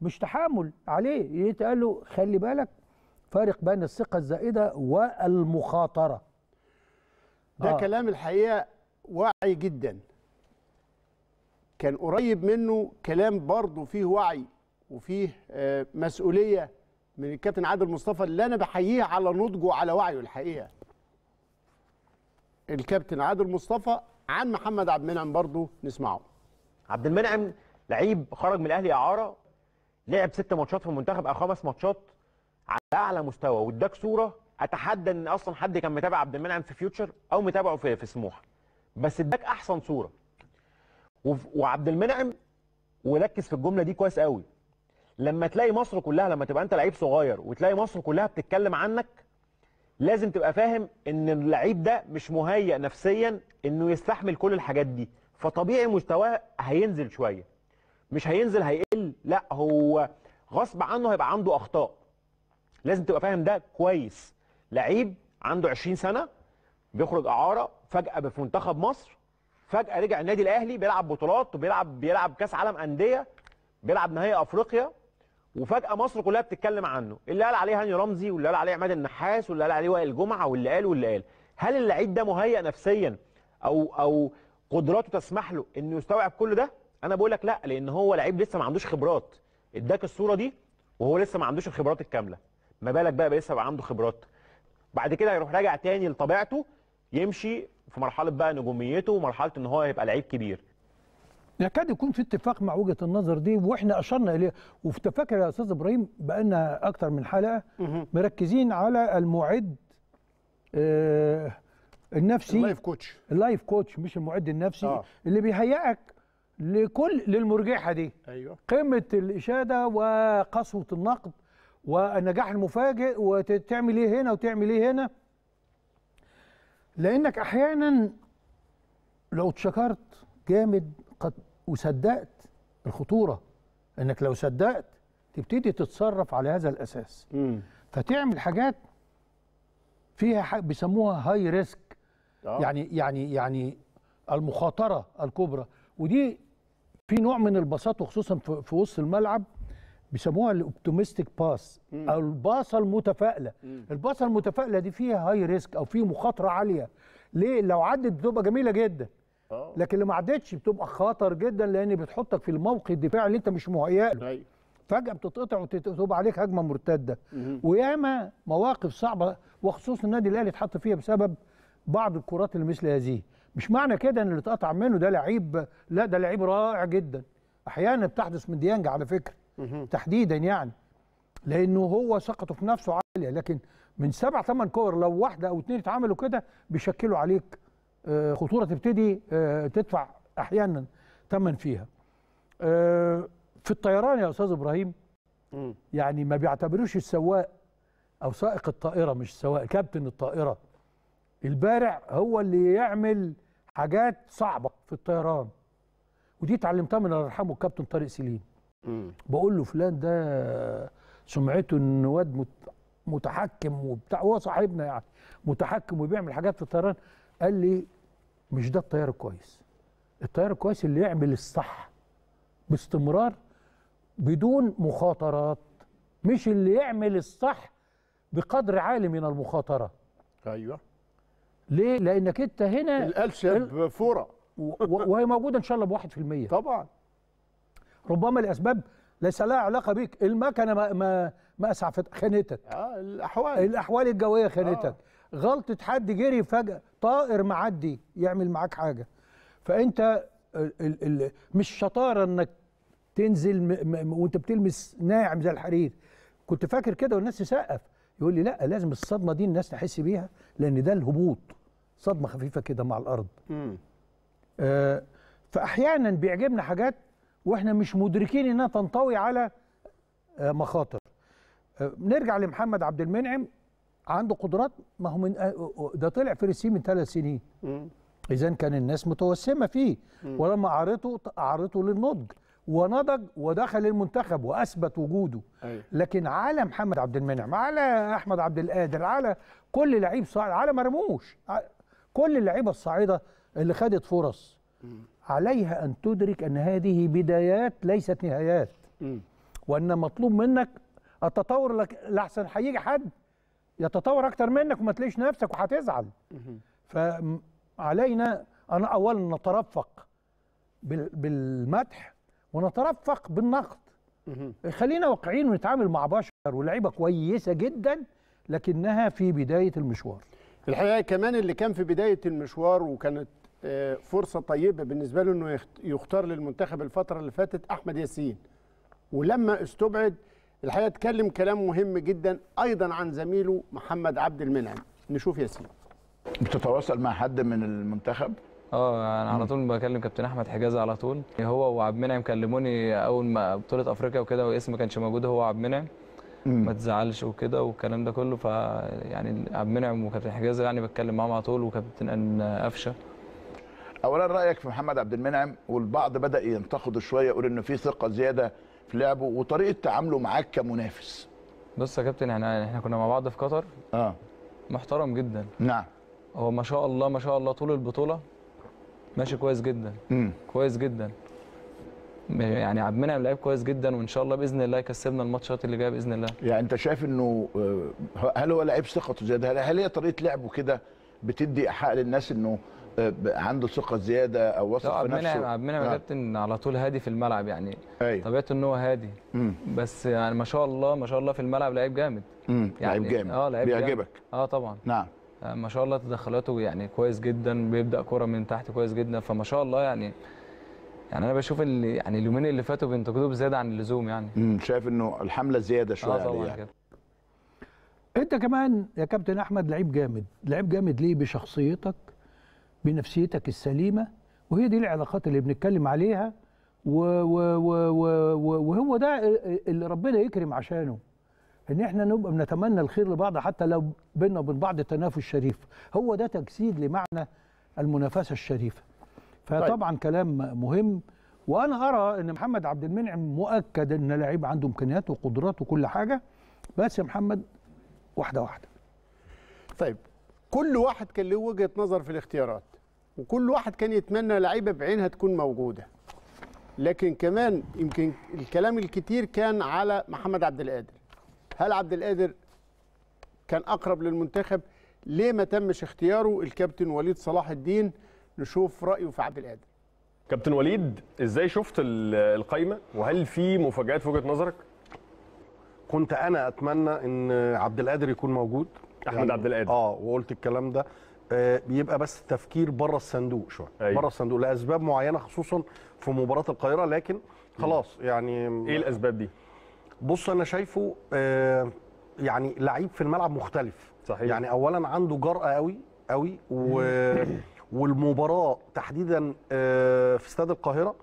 مش تحامل عليه، يتقال له خلي بالك فارق بين الثقه الزائده والمخاطره. ده كلام الحقيقه واعي جدا، كان قريب منه كلام برضه فيه وعي وفيه مسؤوليه من الكابتن عادل مصطفى، اللي انا بحييه على نضجه وعلى وعيه. الحقيقه الكابتن عادل مصطفى عن محمد عبد المنعم برضه نسمعه. عبد المنعم لعيب خرج من الاهلي اعاره، لعب 6 ماتشات في المنتخب او 5 ماتشات على اعلى مستوى، واداك صوره اتحدى ان اصلا حد كان متابع عبد المنعم في فيوتشر او متابعه في سموحه، بس اداك احسن صوره. وعبد المنعم، وركز في الجمله دي كويس قوي، لما تلاقي مصر كلها، لما تبقى انت لعيب صغير وتلاقي مصر كلها بتتكلم عنك، لازم تبقى فاهم ان اللعيب ده مش مهيئ نفسيا انه يستحمل كل الحاجات دي، فطبيعي مستواه هينزل شويه، مش هينزل هيقل، لا هو غصب عنه هيبقى عنده اخطاء، لازم تبقى فاهم ده كويس. لعيب عنده 20 سنه بيخرج اعاره، فجاه في منتخب مصر، فجاه رجع النادي الاهلي بيلعب بطولات وبيلعب كاس عالم انديه، بيلعب نهائي افريقيا، وفجاه مصر كلها بتتكلم عنه، اللي قال عليه هاني رمزي، واللي قال عليه عماد النحاس، واللي قال عليه وائل جمعه، واللي قال هل اللعيب ده مهيئ نفسيا او قدراته تسمح له انه يستوعب كل ده؟ انا بقول لك لا، لان هو لعيب لسه ما عندوش خبرات. اداك الصوره دي وهو لسه ما عندوش الخبرات الكامله، ما بالك بقى لسه بقى عنده خبرات. بعد كده هيروح راجع تاني لطبيعته، يمشي في مرحله بقى نجوميته ومرحله ان هو هيبقى لعيب كبير. يكاد يكون في اتفاق مع وجهه النظر دي واحنا اشرنا اليها، وفي فاكر يا استاذ ابراهيم بقى لنا اكتر من حلقه مركزين على المعد النفسي، اللايف كوتش، اللايف كوتش مش المعد النفسي، اللي بيهيئك للمرجحه دي. ايوه، قمه الاشاده وقسوه النقد والنجاح المفاجئ، وتعمل ايه هنا وتعمل ايه هنا، لانك احيانا لو اتشكرت جامد قد وصدقت الخطوره، انك لو صدقت تبتدي تتصرف على هذا الاساس، فتعمل حاجات فيها بيسموها هاي ريسك، يعني المخاطره الكبرى، ودي في نوع من البساطه خصوصا في وسط الملعب بيسموها الاوبتيمستيك باس، او الباصه المتفائله. الباصه المتفائله دي فيها هاي ريسك او في مخاطره عاليه، ليه؟ لو عدت بتبقى جميله جدا، لكن لو ما عدتش بتبقى خطر جدا، لان بتحطك في الموقف الدفاعي اللي انت مش مهيئ له، فجاه بتتقطع وتبقى عليك هجمه مرتده. وياما مواقف صعبه وخصوصا النادي الاهلي اتحط فيها بسبب بعض الكرات اللي مثل هذه. مش معنى كده ان اللي اتقطع منه ده لعيب، لا ده لعيب رائع جدا، احيانا بتحدث من ديانج على فكره تحديدا، يعني لانه هو ثقته في نفسه عاليه، لكن من 7-8 كور لو واحده او اتنين اتعملوا كده بيشكلوا عليك خطوره تبتدي تدفع احيانا ثمن فيها. في الطيران يا استاذ ابراهيم يعني ما بيعتبروش السواق او سائق الطائره، مش السواق، كابتن الطائره البارع هو اللي يعمل حاجات صعبه في الطيران، ودي اتعلمتها من الله يرحمه الكابتن طارق سليم. بقول له فلان ده سمعته ان واد متحكم وبتاع، هو صاحبنا يعني متحكم وبيعمل حاجات في الطيران، قال لي مش ده الطيار الكويس. الطيار الكويس اللي يعمل الصح باستمرار بدون مخاطرات، مش اللي يعمل الصح بقدر عالي من المخاطره. ايوه. ليه؟ لانك انت هنا الألشب فوره وهي موجوده ان شاء الله ب1%. طبعا. ربما لاسباب ليس لها علاقه بيك، المكنه ما اسعفت، خانتك. الاحوال الجويه خانتك. غلطه حد جري فجاه، طائر معدي يعمل معاك حاجه. فانت مش شطاره انك تنزل وانت بتلمس ناعم زي الحرير. كنت فاكر كده والناس تسقف، يقول لي لا، لازم الصدمه دي الناس تحس بيها، لان ده الهبوط، صدمه خفيفه كده مع الارض. فاحيانا بيعجبنا حاجات واحنا مش مدركين انها تنطوي على مخاطر. نرجع لمحمد عبد المنعم، عنده قدرات، ما هو من ده طلع فريسي من 3 سنين. اذا كان الناس متوسمه فيه، ولما اعرضته للنضج ونضج ودخل المنتخب واثبت وجوده. لكن على محمد عبد المنعم، على احمد عبد القادر، على كل لعيب صاعد، على مرموش، كل اللعيبه الصاعده اللي خدت فرص، عليها ان تدرك ان هذه بدايات ليست نهايات، وان مطلوب منك التطور، لحسن هيجي حد يتطور اكتر منك وما تلاقيش نفسك وهتزعل. فعلينا ان اولا نترفق بالمدح ونترفق بالنقد. خلينا واقعيين ونتعامل مع بشر، ولعيبه كويسه جدا لكنها في بدايه المشوار. الحقيقه كمان اللي كان في بدايه المشوار وكانت فرصه طيبه بالنسبه له انه يختار للمنتخب الفتره اللي فاتت احمد ياسين، ولما استبعد الحقيقه اتكلم كلام مهم جدا ايضا عن زميله محمد عبد المنعم. نشوف ياسين. بتتواصل مع حد من المنتخب؟ انا على طول بكلم كابتن احمد حجازي على طول، هو وعبد المنعم كلموني اول ما بطوله افريقيا وكده، واسم ما كانش موجود هو وعبد المنعم، ما تزعلش وكده والكلام ده كله. ف يعني عبد المنعم وكابتن حجازي يعني بتكلم معاهم على طول، وكابتن قفشه. اولا رايك في محمد عبد المنعم، والبعض بدا ينتقده شويه، يقول انه في ثقه زياده في لعبه وطريقه تعامله معاك كمنافس. بص يا كابتن، احنا كنا مع بعض في قطر. محترم جدا. نعم. هو ما شاء الله ما شاء الله طول البطوله ماشي كويس جدا. كويس جدا يعني. عبد المنعم لعيب كويس جدا، وان شاء الله باذن الله يكسبنا الماتشات اللي جايه باذن الله. يعني انت شايف انه هل هو لعيب ثقته زياده؟ هل هي طريقه لعبه كده بتدي حق للناس انه عنده ثقه زياده او واثق في نفسه؟ عبد المنعم يا كابتن على طول هادي في الملعب يعني. طبيعته ان هو هادي. بس يعني ما شاء الله ما شاء الله في الملعب لعيب جامد. يعني لعيب جامد. لعيب جامد بيعجبك؟ طبعا. نعم. ما شاء الله تدخلاته يعني كويس جدا، بيبدا كرة من تحت كويس جدا، فما شاء الله يعني انا بشوف اللي يعني اليومين اللي فاتوا بينتقدوه بزياده عن اللزوم يعني. شايف انه الحمله زياده شويه عليه يعني. انت كمان يا كابتن احمد لعيب جامد، لعيب جامد ليه؟ بشخصيتك، بنفسيتك السليمه، وهي دي العلاقات اللي بنتكلم عليها، وهو ده اللي ربنا يكرم عشانه، ان احنا نبقى بنتمنى الخير لبعض حتى لو بينا وبين بعض تنافس شريف. هو ده تجسيد لمعنى المنافسه الشريفه. فطبعا كلام مهم، وانا ارى ان محمد عبد المنعم مؤكد ان لعيب عنده امكانيات وقدرات وكل حاجه، بس يا محمد واحده واحده. طيب، كل واحد كان له وجهه نظر في الاختيارات، وكل واحد كان يتمنى لعيبه بعينها تكون موجوده، لكن كمان يمكن الكلام الكتير كان على محمد عبد القادر. هل عبد القادر كان أقرب للمنتخب؟ ليه ما تمش اختياره؟ الكابتن وليد صلاح الدين، نشوف رأيه في عبد القادر. كابتن وليد، إزاي شفت القايمة؟ وهل في مفاجآت في وجهة نظرك؟ كنت أنا أتمنى إن عبد القادر يكون موجود، أحمد يعني عبد القادر. وقلت الكلام ده. بيبقى بس تفكير بره الصندوق شوية. بره الصندوق لأسباب معينة، خصوصا في مباراة القاهرة، لكن خلاص يعني. إيه الأسباب دي؟ بص انا شايفه يعني لعيب في الملعب مختلف صحيح. يعني اولا عنده جرأة قوي والمباراة تحديدا في استاد القاهرة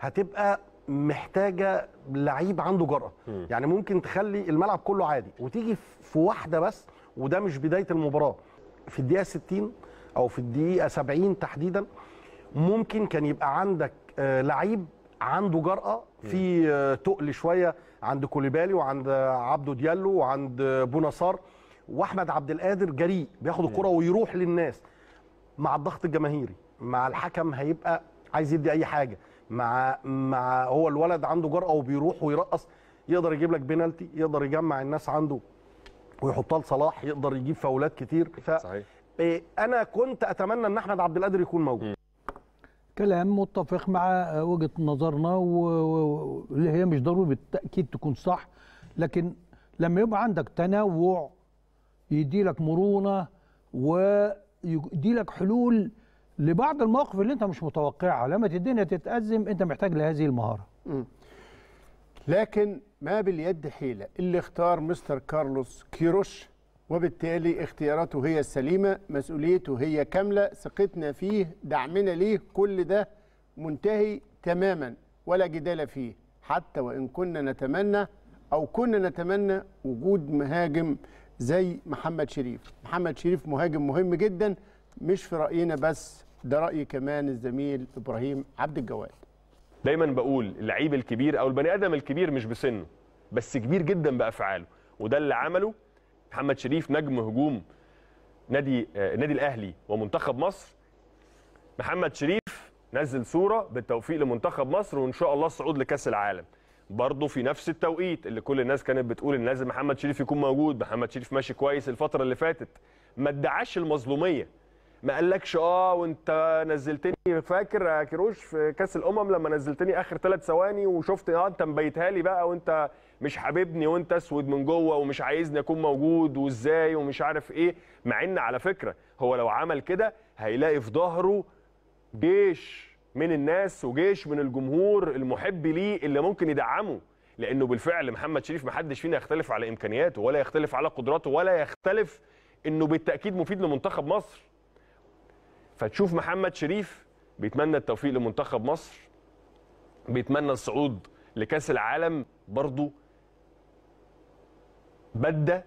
هتبقى محتاجة لعيب عنده جرأة. يعني ممكن تخلي الملعب كله عادي وتيجي في واحدة بس، وده مش بداية المباراة، في الدقيقة 60 أو في الدقيقة 70 تحديدا ممكن كان يبقى عندك لعيب عنده جرأة في تقل شوية عند كوليبالي وعند عبدو ديالو وعند بونصار، واحمد عبد القادر جريء بياخد الكرة ويروح للناس. مع الضغط الجماهيري، مع الحكم هيبقى عايز يدي اي حاجه، مع هو الولد عنده جرأه وبيروح ويرقص، يقدر يجيب لك بينالتي، يقدر يجمع الناس عنده ويحطها لصلاح، يقدر يجيب فاولات كتير. صحيح. انا كنت اتمنى ان احمد عبد القادر يكون موجود. كلام متفق مع وجهه نظرنا، واللي هي مش ضروري بالتاكيد تكون صح، لكن لما يبقى عندك تنوع يدي لك مرونه ويدي لك حلول لبعض المواقف اللي انت مش متوقعها. لما الدنيا تتأزم انت محتاج لهذه المهارة. لكن ما باليد حيلة. اللي اختار مستر كارلوس كيروش، وبالتالي اختياراته هي السليمة، مسؤوليته هي كاملة، ثقتنا فيه، دعمنا ليه، كل ده منتهي تماما ولا جدال فيه، حتى وإن كنا نتمنى وجود مهاجم زي محمد شريف. محمد شريف مهاجم مهم جدا، مش في رأينا بس، ده رأي كمان الزميل إبراهيم عبد الجواد. دايما بقول اللعيب الكبير أو البني آدم الكبير مش بسنه، بس كبير جدا بأفعاله، وده اللي عمله محمد شريف نجم هجوم نادي الأهلي ومنتخب مصر. محمد شريف نزل صورة بالتوفيق لمنتخب مصر وإن شاء الله الصعود لكأس العالم، برضه في نفس التوقيت اللي كل الناس كانت بتقول إن لازم محمد شريف يكون موجود. محمد شريف ماشي كويس الفترة اللي فاتت، ما ادعاش المظلومية، ما قالكش وانت نزلتني، فاكر يا كيروش في كاس الامم لما نزلتني اخر 3 ثواني وشفت انت مبيتها لي بقى، وانت مش حاببني وانت اسود من جوه ومش عايزني اكون موجود وازاي ومش عارف ايه. مع ان على فكره هو لو عمل كده هيلاقي في ظهره جيش من الناس وجيش من الجمهور المحب ليه اللي ممكن يدعمه، لانه بالفعل محمد شريف ما حدش فينا يختلف على امكانياته ولا يختلف على قدراته ولا يختلف انه بالتاكيد مفيد لمنتخب مصر. فتشوف محمد شريف بيتمنى التوفيق لمنتخب مصر، بيتمنى الصعود لكأس العالم، برضه بدى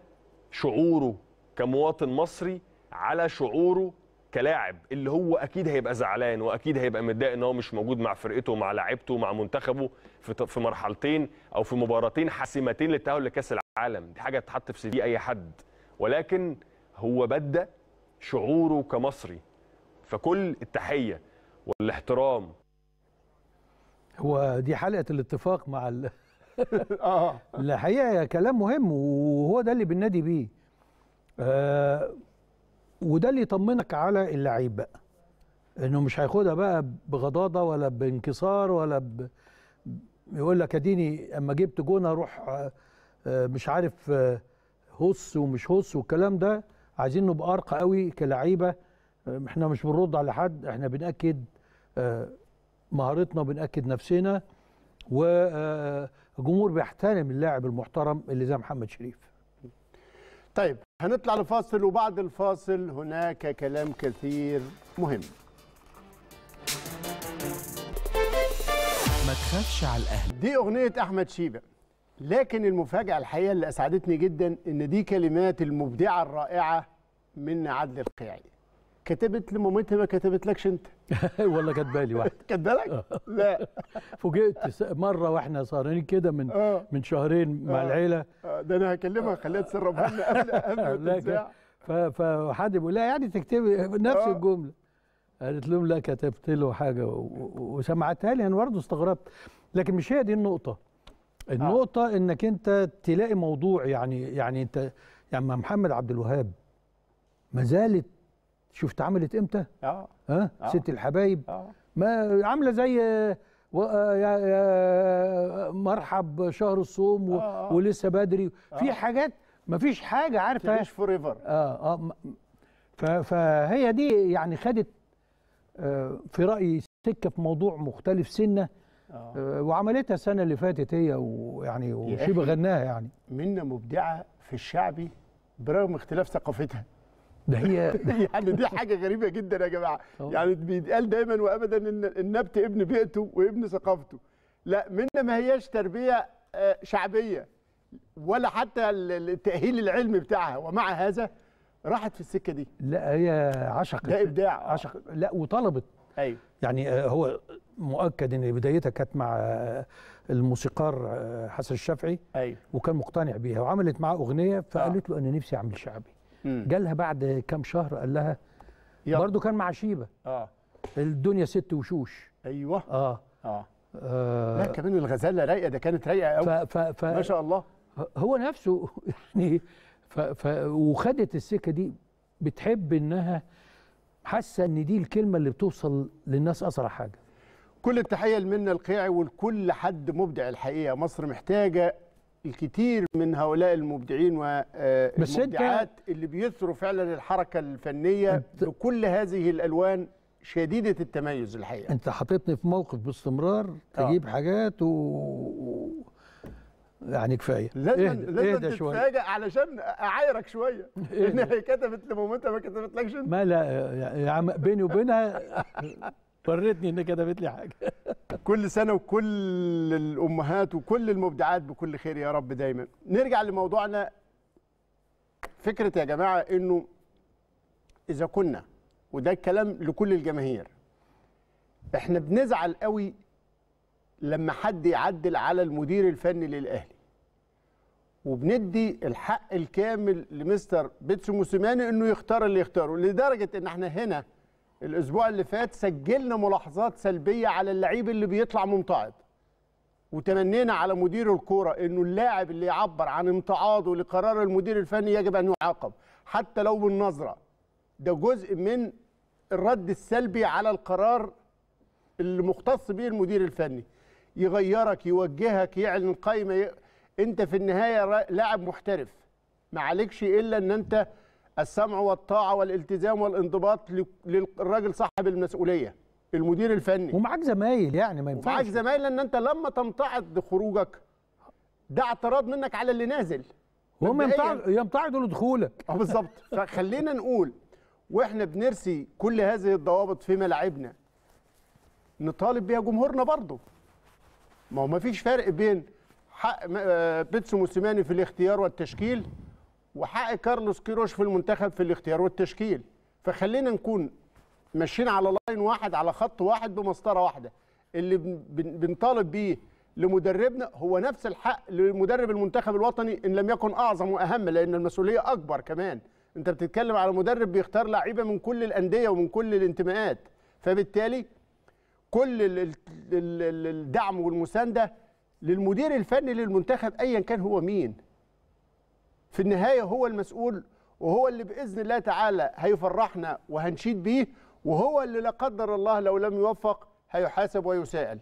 شعوره كمواطن مصري على شعوره كلاعب، اللي هو اكيد هيبقى زعلان واكيد هيبقى متضايق ان هو مش موجود مع فرقته ومع لاعيبته ومع منتخبه في مرحلتين او في مباراتين حاسمتين للتأهل لكأس العالم. دي حاجه تتحط في CV اي حد، ولكن هو بدى شعوره كمصري، فكل التحيه والاحترام. هو دي حلقه الاتفاق مع الحقيقه كلام مهم، وهو ده اللي بننادي بيه، وده اللي يطمنك على اللعيب بقى، انه مش هياخدها بقى بغضاضه ولا بانكسار ولا يقول لك اديني اما جبت جونه اروح مش عارف هص ومش هص والكلام ده. عايزين نبقى ارقى قوي كلعيبه، احنا مش بنرد على حد، احنا بنأكد مهارتنا، بنأكد نفسنا، والجمهور بيحترم اللاعب المحترم اللي زي محمد شريف. طيب هنطلع لفاصل، وبعد الفاصل هناك كلام كثير مهم. ما تخافش على الأهلي، دي أغنية أحمد شيبة، لكن المفاجأة الحقيقة اللي أسعدتني جدا إن دي كلمات المبدعة الرائعة من عدلي القيعي. كتبت لمامتها، ما كتبتلكش انت. والله كاتبالي واحده. كاتبالك؟ لا. فوجئت مره واحنا سهرانين كده من شهرين مع العيله. ده انا هكلمها خليها تسربها لنا قبل ما تتذاع. فحد بيقول لها يعني تكتبي نفس الجمله. قالت لهم لا كتبت له حاجه وسمعتها لي، انا برضه استغربت. لكن مش هي دي النقطه. النقطه انك انت تلاقي موضوع، يعني انت يعني محمد عبد الوهاب ما زالت، شفت عملت امتى؟ ست الحبايب ما عامله زي مرحب شهر الصوم ولسه بدري في حاجات، ما فيش حاجه عارفه تعيش فور ايفر. فهي دي يعني خدت في رايي سكه في موضوع مختلف سنه، وعملتها السنه اللي فاتت هي ويعني وشبه غناها يعني. منا مبدعه في الشعبي برغم اختلاف ثقافتها. ده هي يعني دي حاجه غريبه جدا يا جماعه. يعني بيتقال دايما وابدا ان النبت ابن بيئته وابن ثقافته. لا، منا ما هياش تربيه شعبيه ولا حتى التاهيل العلمي بتاعها، ومع هذا راحت في السكه دي. لا هي عشقت، ده ابداع، عشقت، لا وطلبت. ايوه يعني هو مؤكد ان بدايتها كانت مع الموسيقار حسن الشافعي. ايوه وكان مقتنع بيها وعملت معاه اغنيه، فقالت له انا نفسي اعمل شعبي. جالها بعد كام شهر قال لها برضه كان مع شيبه الدنيا ست وشوش. ايوه لا كمان الغزاله رايقه، ده كانت رايقه قوي ما شاء الله. هو نفسه يعني وخدت السكه دي، بتحب انها حاسه ان دي الكلمه اللي بتوصل للناس اسرع حاجه. كل التحيه لمنى القيعي ولكل حد مبدع الحقيقه. مصر محتاجه الكثير من هؤلاء المبدعين والمبدعات اللي بيثروا فعلا الحركه الفنيه بكل هذه الالوان شديده التميز الحقيقه. انت حطيتني في موقف باستمرار تجيب حاجات يعني كفايه. لازم تتفاجئ علشان اعايرك شويه. ان هي كتبت لمامتها ما كتبتلكش انت. ما لا يا عم بيني وبينها وريتني ان كتبت لي حاجه. كل سنه وكل الامهات وكل المبدعات بكل خير يا رب دايما. نرجع لموضوعنا. فكره يا جماعه انه اذا كنا، وده الكلام لكل الجماهير، احنا بنزعل قوي لما حد يعدل على المدير الفني للأهلي، وبندي الحق الكامل لمستر بيتسو موسيماني انه يختار اللي يختاره، لدرجه ان احنا هنا الاسبوع اللي فات سجلنا ملاحظات سلبيه على اللعيب اللي بيطلع ممتعض، وتمنينا على مدير الكوره انه اللاعب اللي يعبر عن امتعاضه لقرار المدير الفني يجب ان يعاقب حتى لو بالنظره. ده جزء من الرد السلبي على القرار اللي مختص به المدير الفني، يغيرك، يوجهك، يعلن قايمه. انت في النهايه لاعب محترف، ما عليكش الا ان انت السمع والطاعه والالتزام والانضباط للراجل صاحب المسؤوليه المدير الفني، ومعاك زمايل يعني ما ينفعش معاك زمايل، لان انت لما تمتعض خروجك ده اعتراض منك على اللي نازل، وهم يمتعضوا لدخولك. بالظبط. فخلينا نقول واحنا بنرسي كل هذه الضوابط في ملاعبنا نطالب بيها جمهورنا برضه. ما هو ما فيش فرق بين حق بيتسو موسيماني في الاختيار والتشكيل وحق كارلوس كيروش في المنتخب في الاختيار والتشكيل، فخلينا نكون ماشيين على لاين واحد، على خط واحد، بمسطره واحده. اللي بنطالب بيه لمدربنا هو نفس الحق لمدرب المنتخب الوطني ان لم يكن اعظم واهم، لان المسؤوليه اكبر كمان. انت بتتكلم على مدرب بيختار لعيبه من كل الانديه ومن كل الانتماءات، فبالتالي كل الدعم والمسانده للمدير الفني للمنتخب ايا كان هو مين. في النهايه هو المسؤول، وهو اللي باذن الله تعالى هيفرحنا وهنشيد بيه، وهو اللي لا قدر الله لو لم يوفق هيحاسب ويسائل.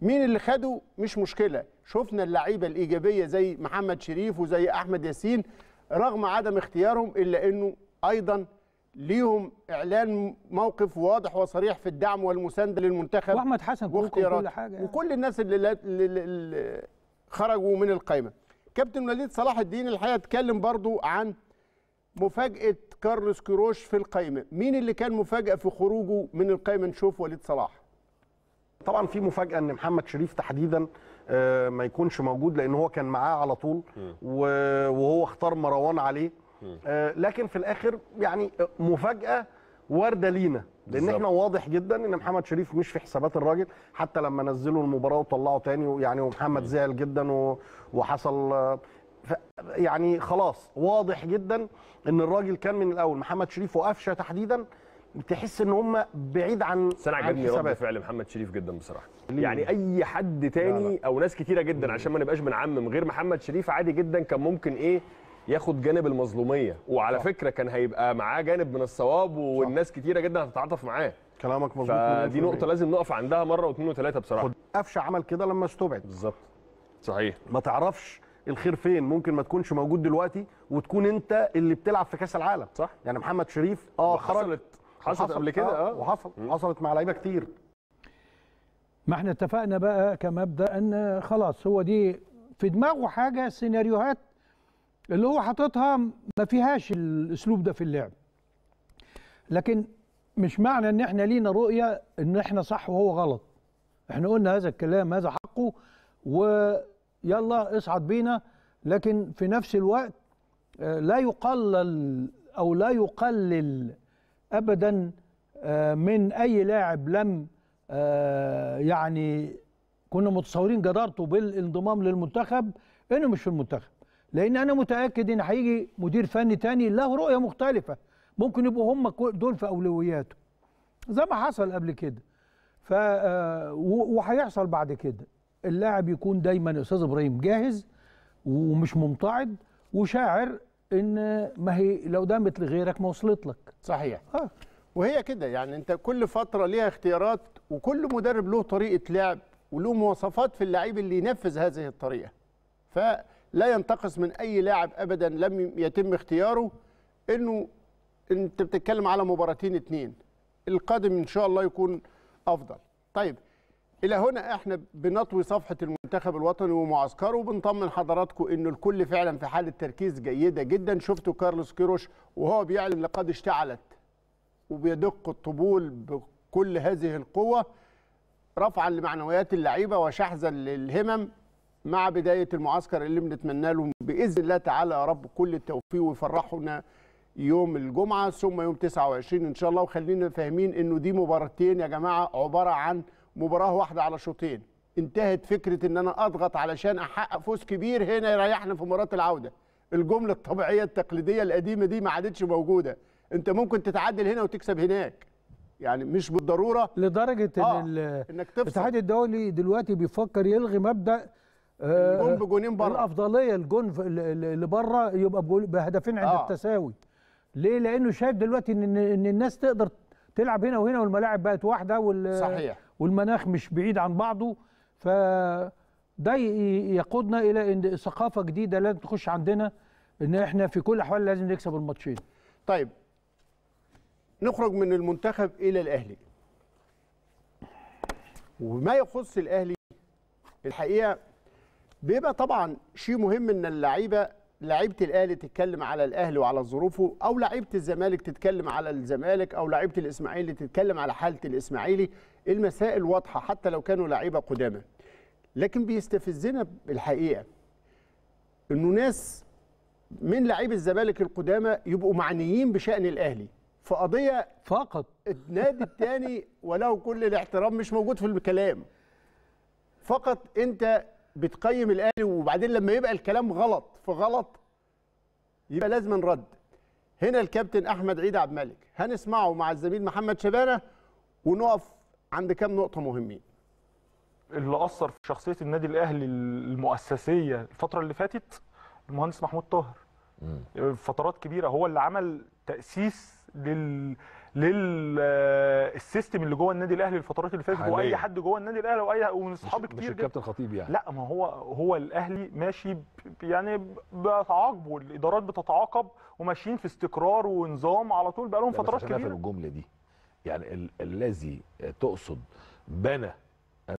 مين اللي خده مش مشكله، شفنا اللعيبه الايجابيه زي محمد شريف وزي احمد ياسين رغم عدم اختيارهم الا انه ايضا ليهم اعلان موقف واضح وصريح في الدعم والمسانده للمنتخب، واحمد حسن وكل حاجه يعني. وكل الناس اللي خرجوا من القايمه. كابتن وليد صلاح الدين الحقيقه اتكلم برضو عن مفاجاه كارلوس كيروش في القايمه. مين اللي كان مفاجاه في خروجه من القايمه؟ نشوف وليد صلاح. طبعا في مفاجاه ان محمد شريف تحديدا ما يكونش موجود، لان هو كان معاه على طول وهو اختار مروان عليه. لكن في الاخر يعني مفاجاه وارده لينا، لان احنا واضح جدا ان محمد شريف مش في حسابات الراجل، حتى لما نزلوا المباراه وطلعوا تاني يعني، ومحمد زعل جدا وحصل يعني خلاص واضح جدا ان الراجل كان من الاول. محمد شريف وقفشه تحديدا تحس ان هم بعيد عن حسابات. رد فعل محمد شريف جدا بصراحه، يعني اي حد تاني لا. او ناس كتيره جدا عشان ما نبقاش بنعمم، غير محمد شريف عادي جدا كان ممكن ياخد جانب المظلوميه، وعلى فكره كان هيبقى معاه جانب من الصواب، والناس كتيره جدا هتتعاطف معاه. كلامك مظبوط، فدي نقطه لازم نقف عندها مره واثنين وثلاثه بصراحه. قفشه عمل كده لما استبعد. بالظبط، صحيح. ما تعرفش الخير فين، ممكن ما تكونش موجود دلوقتي وتكون انت اللي بتلعب في كاس العالم، صح؟ يعني محمد شريف خرج، حصلت قبل كده وحصلت مع لعيبه كتير. ما احنا اتفقنا بقى كمبدأ ان خلاص هو دي في دماغه حاجه، سيناريوهات اللي هو حاططها ما فيهاش الاسلوب ده في اللعب، لكن مش معنى ان احنا لينا رؤيه ان احنا صح وهو غلط. احنا قلنا هذا الكلام، هذا حقه ويلا اصعد بينا، لكن في نفس الوقت لا يقلل او لا يقلل ابدا من اي لاعب لم يعني كنا متصورين جدارته بالانضمام للمنتخب انه مش في المنتخب، لان انا متاكد ان هيجي مدير فني تاني له رؤيه مختلفه، ممكن يبقوا هم دول في اولوياته زي ما حصل قبل كده. ف وهيحصل بعد كده، اللاعب يكون دايما يا استاذ ابراهيم جاهز ومش ممتعض وشاعر ان ما هي لو دامت لغيرك ما وصلت لك. صحيح. وهي كده يعني، انت كل فتره ليها اختيارات، وكل مدرب له طريقه لعب وله مواصفات في اللعيب اللي ينفذ هذه الطريقه، فلا ينتقص من اي لاعب ابدا لم يتم اختياره. انه انت بتتكلم على مباراتين اتنين، القادم ان شاء الله يكون افضل. طيب، الى هنا احنا بنطوي صفحه المنتخب الوطني ومعسكره، وبنطمن حضراتكم ان الكل فعلا في حاله تركيز جيده جدا. شفتوا كارلوس كيروش وهو بيعلن لقد اشتعلت، وبيدق الطبول بكل هذه القوة رفعا لمعنويات اللعيبة وشحذا للهمم مع بداية المعسكر اللي بنتمنى لهم بإذن الله تعالى يا رب كل التوفيق، ويفرحونا يوم الجمعة ثم يوم 29 إن شاء الله. وخلينا فاهمين إنه دي مباراتين يا جماعة، عبارة عن مباراة واحدة على شوطين. انتهت فكرة إن أنا أضغط علشان أحقق فوز كبير هنا يريحنا في مباراة العودة. الجملة الطبيعية التقليدية القديمة دي ما عادتش موجودة. انت ممكن تتعادل هنا وتكسب هناك، يعني مش بالضروره لدرجه ان الاتحاد الدولي دلوقتي بيفكر يلغي مبدا الجون بجونين بره، الافضليه الجون اللي بره يبقى بهدفين عند التساوي. ليه؟ لانه شايف دلوقتي ان الناس تقدر تلعب هنا وهنا، والملاعب بقت واحده صحيح، والمناخ مش بعيد عن بعضه. فده يقودنا الى ان ثقافه جديده لازم تخش عندنا، ان احنا في كل الاحوال لازم نكسب الماتشين. طيب، نخرج من المنتخب إلى الأهلي. وما يخص الأهلي الحقيقة بيبقى طبعا شيء مهم إن اللعيبة، لعيبة الأهلي تتكلم على الأهلي وعلى ظروفه، أو لعيبة الزمالك تتكلم على الزمالك، أو لعيبة الإسماعيلي تتكلم على حالة الإسماعيلي. المسائل واضحة حتى لو كانوا لعيبة قدامى. لكن بيستفزنا الحقيقة إنه ناس من لعيبة الزمالك القدامى يبقوا معنيين بشأن الأهلي في قضية فقط النادي الثاني، وله كل الاحترام مش موجود في الكلام. فقط انت بتقيم الاهلي، وبعدين لما يبقى الكلام غلط في غلط يبقى لازم نرد. هنا الكابتن احمد عيد عبد الملك هنسمعه مع الزميل محمد شبانه، ونقف عند كام نقطه مهمين. اللي اثر في شخصيه النادي الاهلي المؤسسيه الفتره اللي فاتت المهندس محمود طاهر، فترات كبيره هو اللي عمل تاسيس للسيستم اللي جوه النادي الاهلي الفترات اللي فاتت، واي حد جوه النادي الاهلي ومن اصحابي كتير مش الكابتن خطيب يعني، لا ما هو الاهلي ماشي يعني بتعاقبه، الادارات بتتعاقب وماشيين في استقرار ونظام على طول بقالهم فترات كبيره. انا الجمله دي يعني الذي تقصد بنى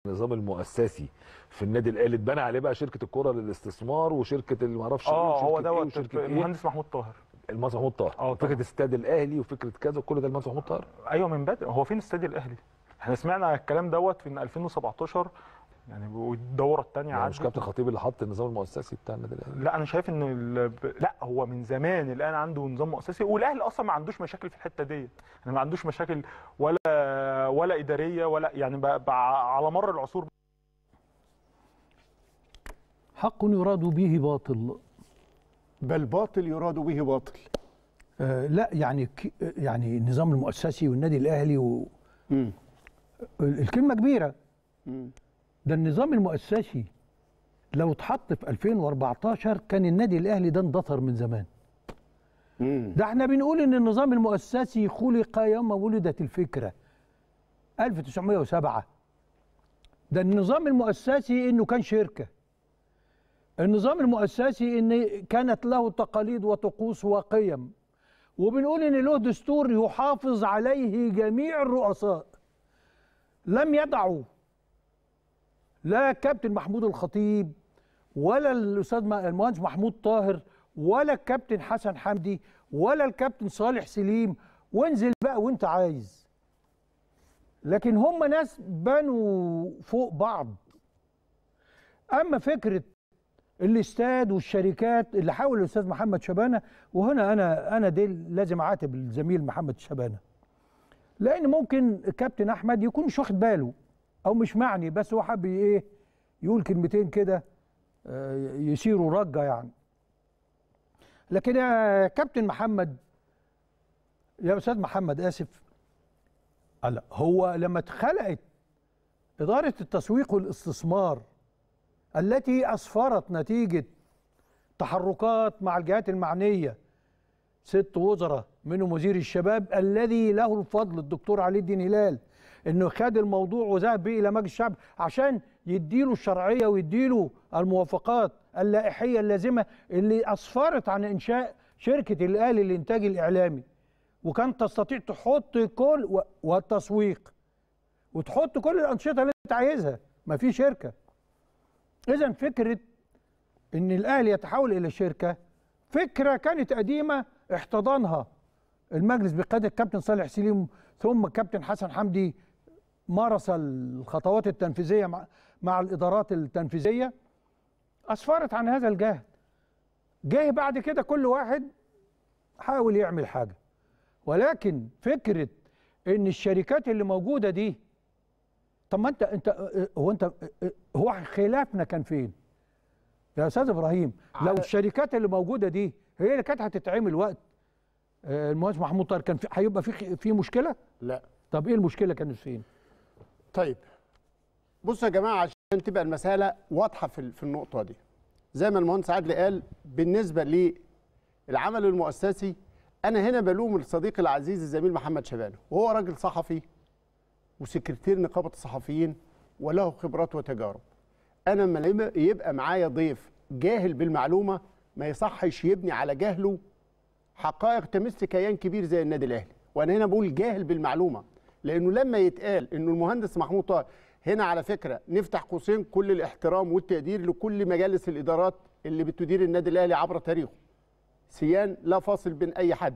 النظام المؤسسي في النادي الاهلي اتبنى عليه بقى شركه الكره للاستثمار وشركه اللي ما اعرفش هو دوت المهندس محمود طاهر، المهندس محمود طاهر، فكره استاد الاهلي وفكره كذا وكل ده المهندس محمود طاهر. ايوه من بدري. هو فين استاد الاهلي؟ احنا سمعنا الكلام دوت في 2017 يعني، والدوره الثانيه عادي. مش كابتن خطيب اللي حط النظام المؤسسي بتاع النادي الاهلي؟ لا انا شايف ان لا هو من زمان الان عنده نظام مؤسسي، والاهلي اصلا ما عندوش مشاكل في الحته ديت، يعني ما عندوش مشاكل ولا اداريه ولا يعني على مر العصور. حق يراد به باطل، بل باطل يراد به باطل. لا يعني يعني النظام المؤسسي والنادي الاهلي الكلمه كبيره. ده النظام المؤسسي لو اتحط في 2014 كان النادي الاهلي ده اندثر من زمان. ده احنا بنقول ان النظام المؤسسي خلق يوم ولدت الفكره 1907. ده النظام المؤسسي انه كان شركه. النظام المؤسسي ان كانت له تقاليد وطقوس وقيم، وبنقول ان له دستور يحافظ عليه جميع الرؤساء. لم يدعوا لا الكابتن محمود الخطيب ولا الاستاذ المهندس محمود طاهر ولا الكابتن حسن حمدي ولا الكابتن صالح سليم، وانزل بقى وانت عايز. لكن هم ناس بنوا فوق بعض. اما فكره الاستاد والشركات اللي حاول الاستاذ محمد شبانه، وهنا انا دي لازم اعاتب الزميل محمد شبانه، لان ممكن الكابتن احمد يكون مش واخد باله او مش معني، بس هو حب ايه يقول كلمتين كده يصيروا رجه يعني. لكن يا كابتن محمد، يا استاذ محمد اسف، لا هو لما اتخلقت اداره التسويق والاستثمار التي أسفرت نتيجة تحركات مع الجهات المعنية، 6 وزراء منهم وزير الشباب الذي له الفضل الدكتور علي الدين هلال، انه خد الموضوع وذهب بيه الى مجلس الشعب عشان يديله الشرعية ويديله الموافقات اللائحية اللازمة، اللي أسفرت عن انشاء شركة الأهلي للإنتاج الإعلامي، وكانت تستطيع تحط كل والتسويق وتحط كل الأنشطة اللي انت عايزها، ما في شركة. إذا فكرة إن الأهلي يتحول إلى شركة فكرة كانت قديمة، احتضنها المجلس بقيادة الكابتن صالح سليم، ثم الكابتن حسن حمدي مارس الخطوات التنفيذية مع الإدارات التنفيذية، أسفرت عن هذا الجهد. جه بعد كده كل واحد حاول يعمل حاجة، ولكن فكرة إن الشركات اللي موجودة دي، طب ما هو خلافنا كان فين؟ يا استاذ ابراهيم، لو الشركات اللي موجوده دي هي اللي كانت هتتعمل وقت المهندس محمود طاهر، كان هيبقى في مشكله؟ لا. طب ايه المشكله كانت فين؟ طيب بصوا يا جماعه، عشان تبقى المساله واضحه في النقطه دي، زي ما المهندس عدلي قال بالنسبه للعمل المؤسسي، انا هنا بلوم الصديق العزيز الزميل محمد شبانه، وهو راجل صحفي وسكرتير نقابه الصحفيين وله خبرات وتجارب. انا لما يبقى معايا ضيف جاهل بالمعلومه ما يصحش يبني على جهله حقائق تمس كيان كبير زي النادي الاهلي، وانا هنا بقول جاهل بالمعلومه، لانه لما يتقال انه المهندس محمود طاهر، هنا على فكره نفتح قوسين كل الاحترام والتقدير لكل مجالس الادارات اللي بتدير النادي الاهلي عبر تاريخه، سيان لا فاصل بين اي حد،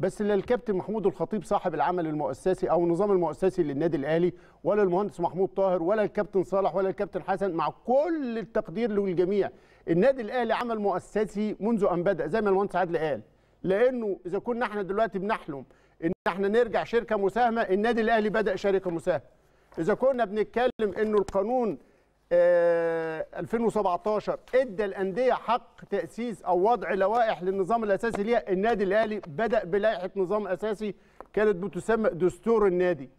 بس لا الكابتن محمود الخطيب صاحب العمل المؤسسي او النظام المؤسسي للنادي الاهلي، ولا المهندس محمود طاهر، ولا الكابتن صالح، ولا الكابتن حسن، مع كل التقدير للجميع. النادي الاهلي عمل مؤسسي منذ ان بدا، زي ما المهندس عادل قال، لانه اذا كنا احنا دلوقتي بنحلم ان احنا نرجع شركه مساهمه، النادي الاهلي بدا شركه مساهمه. اذا كنا بنتكلم انه القانون 2017 ادى الانديه حق تاسيس او وضع لوائح للنظام الاساسي ليها، النادي الاهلي بدا بلائحه نظام اساسي كانت بتسمى دستور النادي.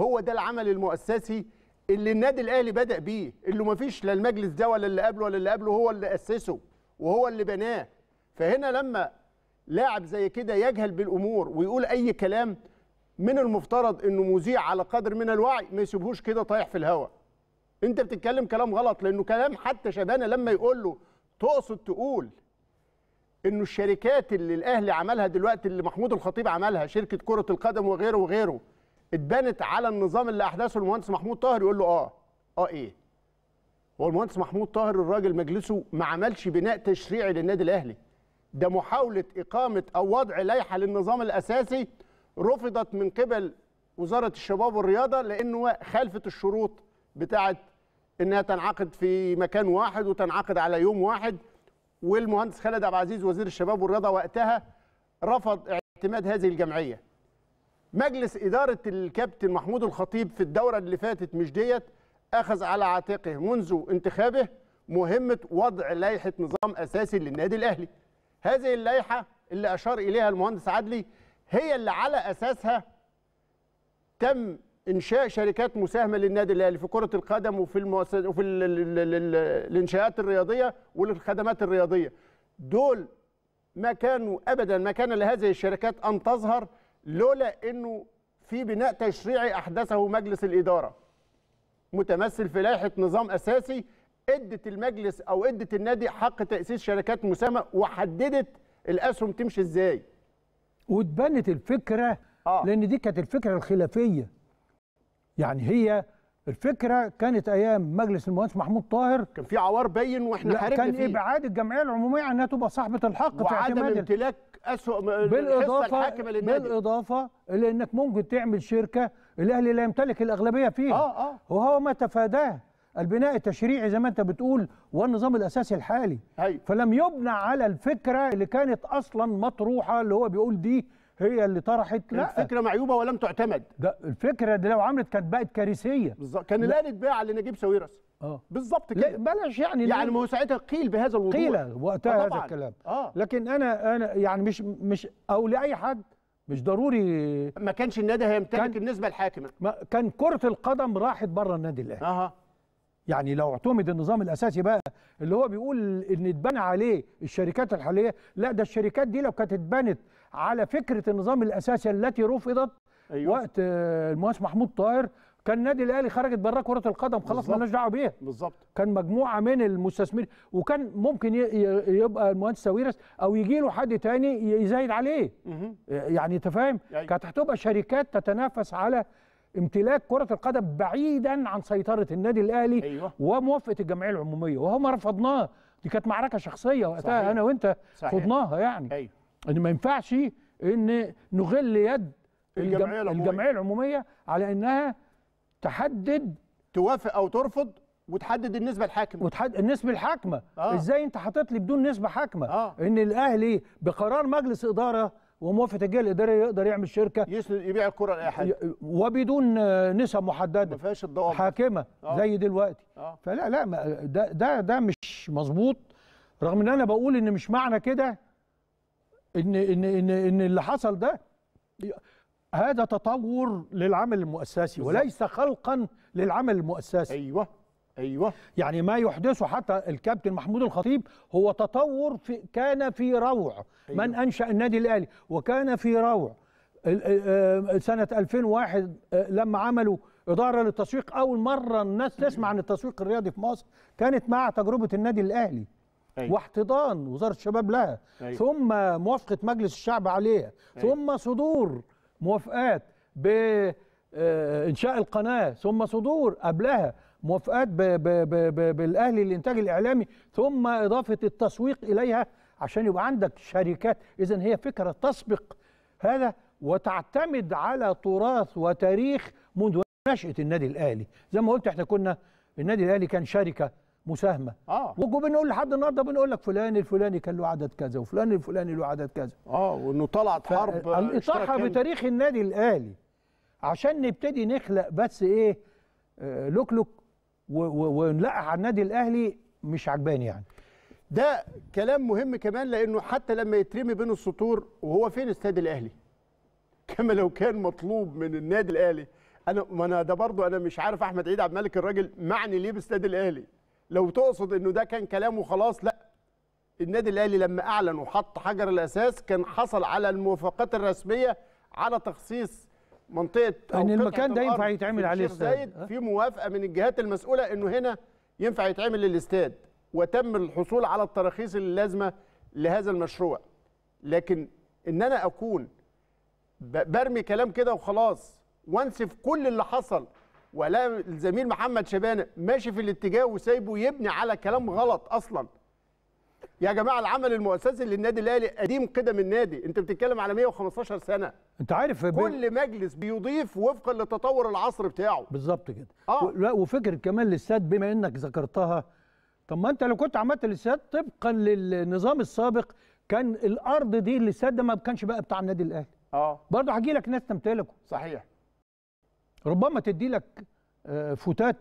هو ده العمل المؤسسي اللي النادي الاهلي بدا بيه، اللي ما فيش لا المجلس ده ولا اللي قبله ولا اللي قبله، هو اللي اسسه وهو اللي بناه. فهنا لما لاعب زي كده يجهل بالامور ويقول اي كلام، من المفترض انه مذيع على قدر من الوعي ما يسيبهوش كده طايح في الهواء. انت بتتكلم كلام غلط، لانه كلام حتى شبانه لما يقول له تقصد تقول انه الشركات اللي الاهلي عملها دلوقتي، اللي محمود الخطيب عملها، شركه كره القدم وغيره وغيره، اتبنت على النظام اللي احدثه المهندس محمود طاهر، يقول له ايه؟ هو المهندس محمود طاهر الراجل مجلسه ما عملش بناء تشريعي للنادي الاهلي، ده محاوله اقامه او وضع لائحه للنظام الاساسي رفضت من قبل وزاره الشباب والرياضه، لانه خالفت الشروط بتاعت انها تنعقد في مكان واحد وتنعقد على يوم واحد، والمهندس خالد عبد العزيز وزير الشباب والرياضه وقتها رفض اعتماد هذه الجمعيه. مجلس اداره الكابتن محمود الخطيب في الدوره اللي فاتت مش ديت اخذ على عاتقه منذ انتخابه مهمه وضع لائحه نظام اساسي للنادي الاهلي. هذه اللائحه اللي اشار اليها المهندس عدلي هي اللي على اساسها تم إنشاء شركات مساهمة للنادي الأهلي في كرة القدم وفي الإنشاءات الرياضية والخدمات الرياضية. دول ما كانوا أبدا، ما كان لهذه الشركات أن تظهر لولا أنه في بناء تشريعي أحدثه مجلس الإدارة متمثل في لائحة نظام أساسي أدت المجلس أو أدت النادي حق تأسيس شركات مساهمة وحددت الأسهم تمشي إزاي واتبنت الفكرة. لأن دي كانت الفكرة الخلافية، يعني هي الفكره كانت ايام مجلس المهندس محمود طاهر كان في عوار باين واحنا حاربنا فيه، كان ابعاد الجمعيه العموميه عنها تبقى صاحبه الحق في اعتماد امتلاك اسهم الحصه الحاكمه للنادي، بالاضافه الى انك ممكن تعمل شركه الاهلي لا يمتلك الاغلبيه فيها. وهو ما تفاداه البناء التشريعي زي ما انت بتقول والنظام الاساسي الحالي. فلم يبنى على الفكره اللي كانت اصلا مطروحه، اللي هو بيقول دي هي اللي طرحت. لا، الفكره معيوبه ولم تعتمد. ده الفكره دي لو عملت كانت بقت كارثيه. بالظبط، كان الاهلي اتباع لنجيب ساويرس. بالظبط كده. بلاش يعني ما هو ساعتها قيل بهذا الوضوح، قيل وقتها هذا الكلام. لكن انا يعني مش او لاي حد، مش ضروري ما كانش النادي هيمتلك النسبه الحاكمه. كان كره القدم راحت بره النادي الاهلي. يعني لو اعتمد النظام الاساسي بقى اللي هو بيقول ان اتبنى عليه الشركات الحاليه، لا ده الشركات دي لو كانت اتبنت على فكره النظام الاساسي التي رفضت وقت المهندس محمود طاهر، كان النادي الاهلي خرجت بره كره القدم خلاص، مالناش دعوه بيها. كان مجموعه من المستثمرين، وكان ممكن يبقى المهندس ساويرس او يجي له حد تاني يزايد عليه. يعني انت فاهم، كانت هتبقى شركات تتنافس على امتلاك كرة القدم بعيدا عن سيطرة النادي الأهلي وموافقة الجمعية العمومية، وهو ما رفضناه. دي كانت معركة شخصية وقتها. أنا وأنت خضناها يعني. إن ما ينفعش إن نغل يد الجمعية العمومية على إنها تحدد، توافق أو ترفض، وتحدد النسبة الحاكمة. وتحدد النسبة الحاكمة. إزاي أنت حاطط لي بدون نسبة حاكمة؟ إن الأهلي بقرار مجلس إدارة وموافقه الجهه الاداريه يقدر يعمل شركه يبيع الكره لاي حد وبدون نسب محدده، ما فيهاش الضوابط حاكمه زي دلوقتي. فلا ده مش مظبوط. رغم ان انا بقول ان مش معنى كده ان ان ان ان اللي حصل ده هذا تطور للعمل المؤسسي وليس خلقا للعمل المؤسسي. ايوه يعني ما يحدثه حتى الكابتن محمود الخطيب هو تطور كان في روع من انشا النادي الاهلي، وكان في روع سنه 2001 لما عملوا اداره للتسويق. اول مره الناس تسمع عن التسويق الرياضي في مصر كانت مع تجربه النادي الاهلي واحتضان وزاره الشباب لها، ثم موافقه مجلس الشعب عليها، ثم صدور موافقات بانشاء القناه، ثم صدور قبلها موافقات بالاهلي للانتاج الاعلامي، ثم اضافه التسويق اليها عشان يبقى عندك شركات. اذا هي فكره تسبق هذا وتعتمد على تراث وتاريخ منذ نشاه النادي الاهلي. زي ما قلت احنا كنا النادي الاهلي كان شركه مساهمه، وبنقول لحد النهارده بنقول لك فلان الفلاني كان له عدد كذا وفلان الفلاني له عدد كذا. وانه طلعت حرب الاطاحه بتاريخ النادي الاهلي عشان نبتدي نخلق بس ايه لوك ونلقح على النادي الاهلي. مش عجباني يعني. ده كلام مهم كمان، لانه حتى لما يترمي بين السطور وهو فين النادي الاهلي؟ كما لو كان مطلوب من النادي الاهلي. انا ده برضو انا مش عارف احمد عيد عبد الملك الراجل معني ليه بالنادي الاهلي؟ لو تقصد انه ده كان كلامه خلاص، لا، النادي الاهلي لما اعلن وحط حجر الاساس كان حصل على الموافقات الرسميه على تخصيص منطقه ان المكان ده ينفع يتعمل عليه استاد، في موافقه من الجهات المسؤوله انه هنا ينفع يتعمل للاستاد، وتم الحصول على التراخيص اللازمه لهذا المشروع. لكن ان انا اكون برمي كلام كده وخلاص وانسف كل اللي حصل، ولا الزميل محمد شبانه ماشي في الاتجاه وسايبه يبني على كلام غلط اصلا. يا جماعه العمل المؤسسي للنادي الاهلي قديم قدم النادي، انت بتتكلم على 115 سنه. انت عارف كل مجلس بيضيف وفقا لتطور العصر بتاعه. بالظبط كده. وفكره كمان الاستاد بما انك ذكرتها، طب ما انت لو كنت عملت الاستاد طبقا للنظام السابق كان الارض دي الاستاد ده ما كانش بقى بتاع النادي الاهلي. برضه هيجي لك ناس تمتلكه. صحيح. ربما تدي لك فتات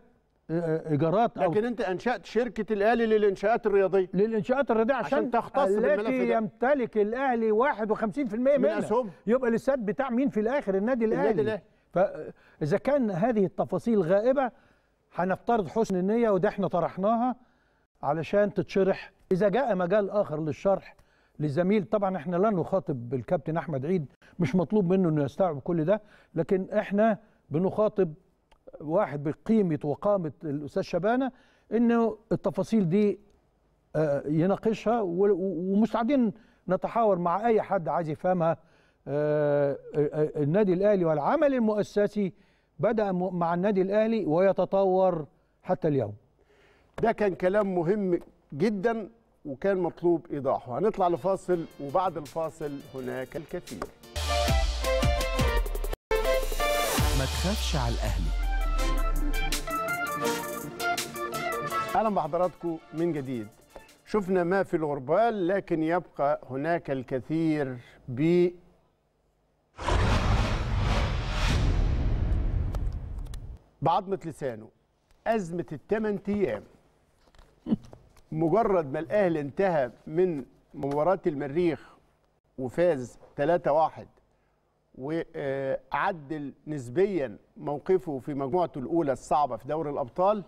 ايجارات، لكن انت انشات شركه الاهلي للانشاءات الرياضيه عشان تختص بالملف ده. يمتلك الاهلي 51% من اسهم، يبقى الاستاد بتاع مين في الاخر؟ النادي الاهلي. فاذا كان هذه التفاصيل غائبه هنفترض حسن النيه، وده احنا طرحناها علشان تتشرح اذا جاء مجال اخر للشرح للزميل. طبعا احنا لن نخاطب الكابتن احمد عيد، مش مطلوب منه انه يستوعب كل ده، لكن احنا بنخاطب واحد بقيمه وقامه الاستاذ شبانه انه التفاصيل دي يناقشها، ومستعدين نتحاور مع اي حد عايز يفهمها. النادي الاهلي والعمل المؤسسي بدأ مع النادي الأهلي ويتطور حتى اليوم. ده كان كلام مهم جدا وكان مطلوب إيضاحه. هنطلع لفاصل وبعد الفاصل هناك الكثير. ما تخافش على الأهلي. أهلا بحضراتكم من جديد. شفنا ما في الغربال لكن يبقى هناك الكثير بعضمة لسانه. أزمة الثمان أيام، مجرد ما الأهلي انتهى من مباراة المريخ وفاز 3-1 وعدل نسبيا موقفه في مجموعته الأولى الصعبة في دوري الأبطال،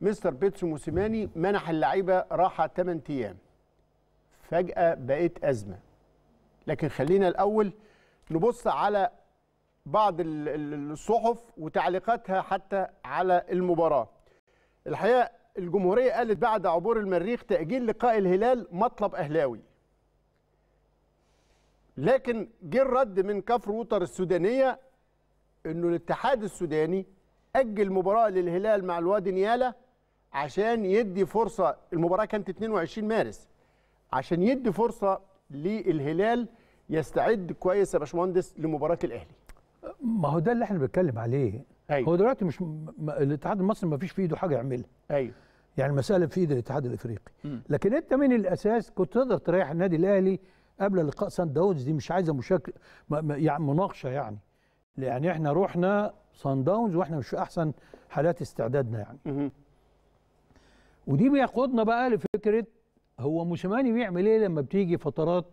مستر بيتسو موسيماني منح اللعيبه راحه 8 ايام. فجأه بقت ازمه. لكن خلينا الاول نبص على بعض الصحف وتعليقاتها حتى على المباراه. الحقيقه الجمهوريه قالت بعد عبور المريخ تأجيل لقاء الهلال مطلب اهلاوي. لكن جه الرد من كفر ووتر السودانيه انه الاتحاد السوداني أجل مباراة للهلال مع الوادي نيالا عشان يدي فرصة. المباراة كانت 22 مارس عشان يدي فرصة للهلال يستعد كويس يا باشمهندس لمباراة الأهلي. ما هو ده اللي احنا بنتكلم عليه. أيوه. هو دلوقتي مش الاتحاد المصري ما فيش في ايده حاجة يعملها. أيوه. يعني المسألة في ايد الاتحاد الأفريقي. لكن أنت من الأساس كنت تقدر تريح النادي الأهلي قبل لقاء سان داونز. دي مش عايزة مناقشة يعني احنا رحنا سان داونز واحنا مش في احسن حالات استعدادنا يعني. ودي بيقودنا بقى لفكره هو موسيماني بيعمل ايه لما بتيجي فترات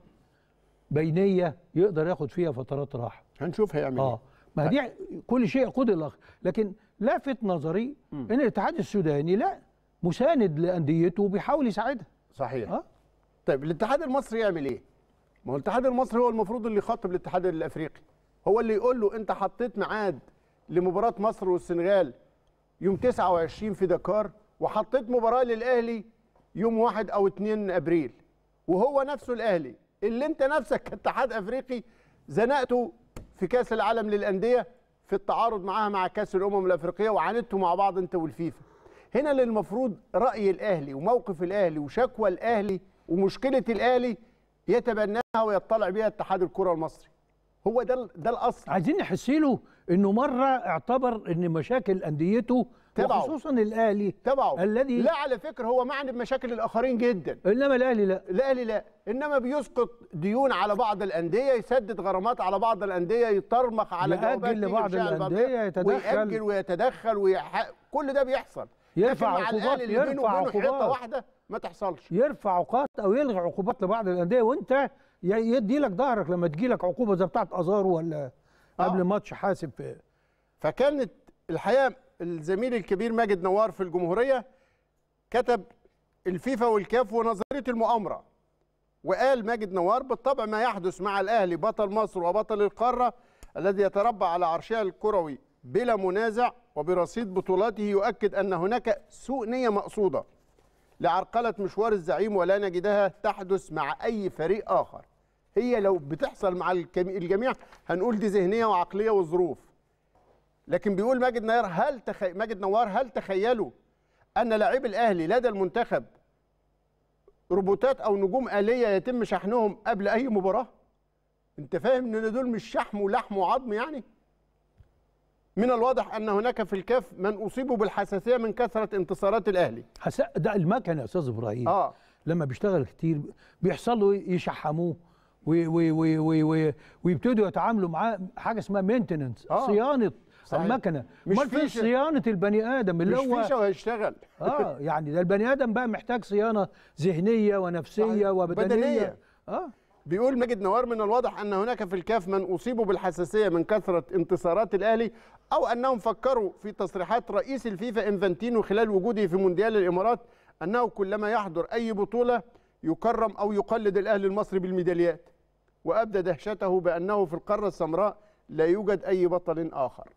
بينيه يقدر ياخد فيها فترات راحه. هنشوف هيعمل ايه. ما دي كل شيء يقود الاخر. لكن لافت نظري ان الاتحاد السوداني لا مساند لانديته وبيحاول يساعدها. صحيح. طيب الاتحاد المصري يعمل ايه؟ ما هو الاتحاد المصري هو المفروض اللي يخاطب الاتحاد الافريقي، هو اللي يقول له انت حطيت ميعاد لمباراة مصر والسنغال يوم 29 في دكار وحطيت مباراة للأهلي يوم 1 أو 2 أبريل، وهو نفسه الأهلي اللي أنت نفسك كاتحاد أفريقي زنقته في كأس العالم للأندية في التعارض معاها مع كأس الأمم الأفريقية وعاندته مع بعض أنت والفيفا. هنا اللي المفروض رأي الأهلي وموقف الأهلي وشكوى الأهلي ومشكلة الأهلي يتبناها ويطلع بيها اتحاد الكرة المصري. هو ده الاصل. عايزين نحسيله انه مره اعتبر ان مشاكل انديته وخصوصا الاهلي تبعه، الذي لا على فكره هو معني بمشاكل الاخرين جدا، انما الاهلي لا. الاهلي لا، انما بيسقط ديون على بعض الانديه، يسدد غرامات على بعض الانديه، يطرمخ على جوابات لبعض الانديه، يتدخل ويتدخل كل ده بيحصل. يرفع عقوبات، يرفع عقوبات حته واحده ما تحصلش، يرفع عقوبات او يلغي عقوبات لبعض الانديه وانت يدي لك ظهرك لما تجي لك عقوبه زي بتاعت ازارو ولا قبل ماتش حاسب. فكانت الحقيقه الزميل الكبير ماجد نوار في الجمهوريه كتب الفيفا والكاف ونظريه المؤامره. وقال ماجد نوار: بالطبع ما يحدث مع الاهلي بطل مصر وبطل القاره الذي يتربع على عرشها الكروي بلا منازع وبرصيد بطولاته يؤكد ان هناك سوء نيه مقصوده لعرقله مشوار الزعيم ولا نجدها تحدث مع اي فريق اخر. هي لو بتحصل مع الجميع هنقول دي ذهنيه وعقليه وظروف. لكن بيقول ماجد نوار: هل تخيلوا ان لاعبي الاهلي لدى المنتخب روبوتات او نجوم آليه يتم شحنهم قبل اي مباراه؟ انت فاهم ان دول مش شحم ولحم وعظم يعني؟ من الواضح ان هناك في الكاف من اصيبوا بالحساسيه من كثره انتصارات الاهلي. ده المكنه يا استاذ ابراهيم. لما بيشتغل كتير بيحصل له يشحموه ويبتدوا يتعاملوا معاه حاجه اسمها مينتننس، صيانه. صحيح. المكنه مش في صيانه البني ادم اللي هو مش فيشه وهيشتغل. يعني ده البني ادم بقى محتاج صيانه ذهنيه ونفسيه. صحيح. وبدنيه. بيقول ماجد نوار: من الواضح أن هناك في الكاف من أصيبوا بالحساسية من كثرة انتصارات الأهلي أو أنهم فكروا في تصريحات رئيس الفيفا إنفانتينو خلال وجوده في مونديال الإمارات أنه كلما يحضر أي بطولة يكرم أو يقلد الأهلي المصري بالميداليات، وأبدى دهشته بأنه في القارة السمراء لا يوجد أي بطل آخر.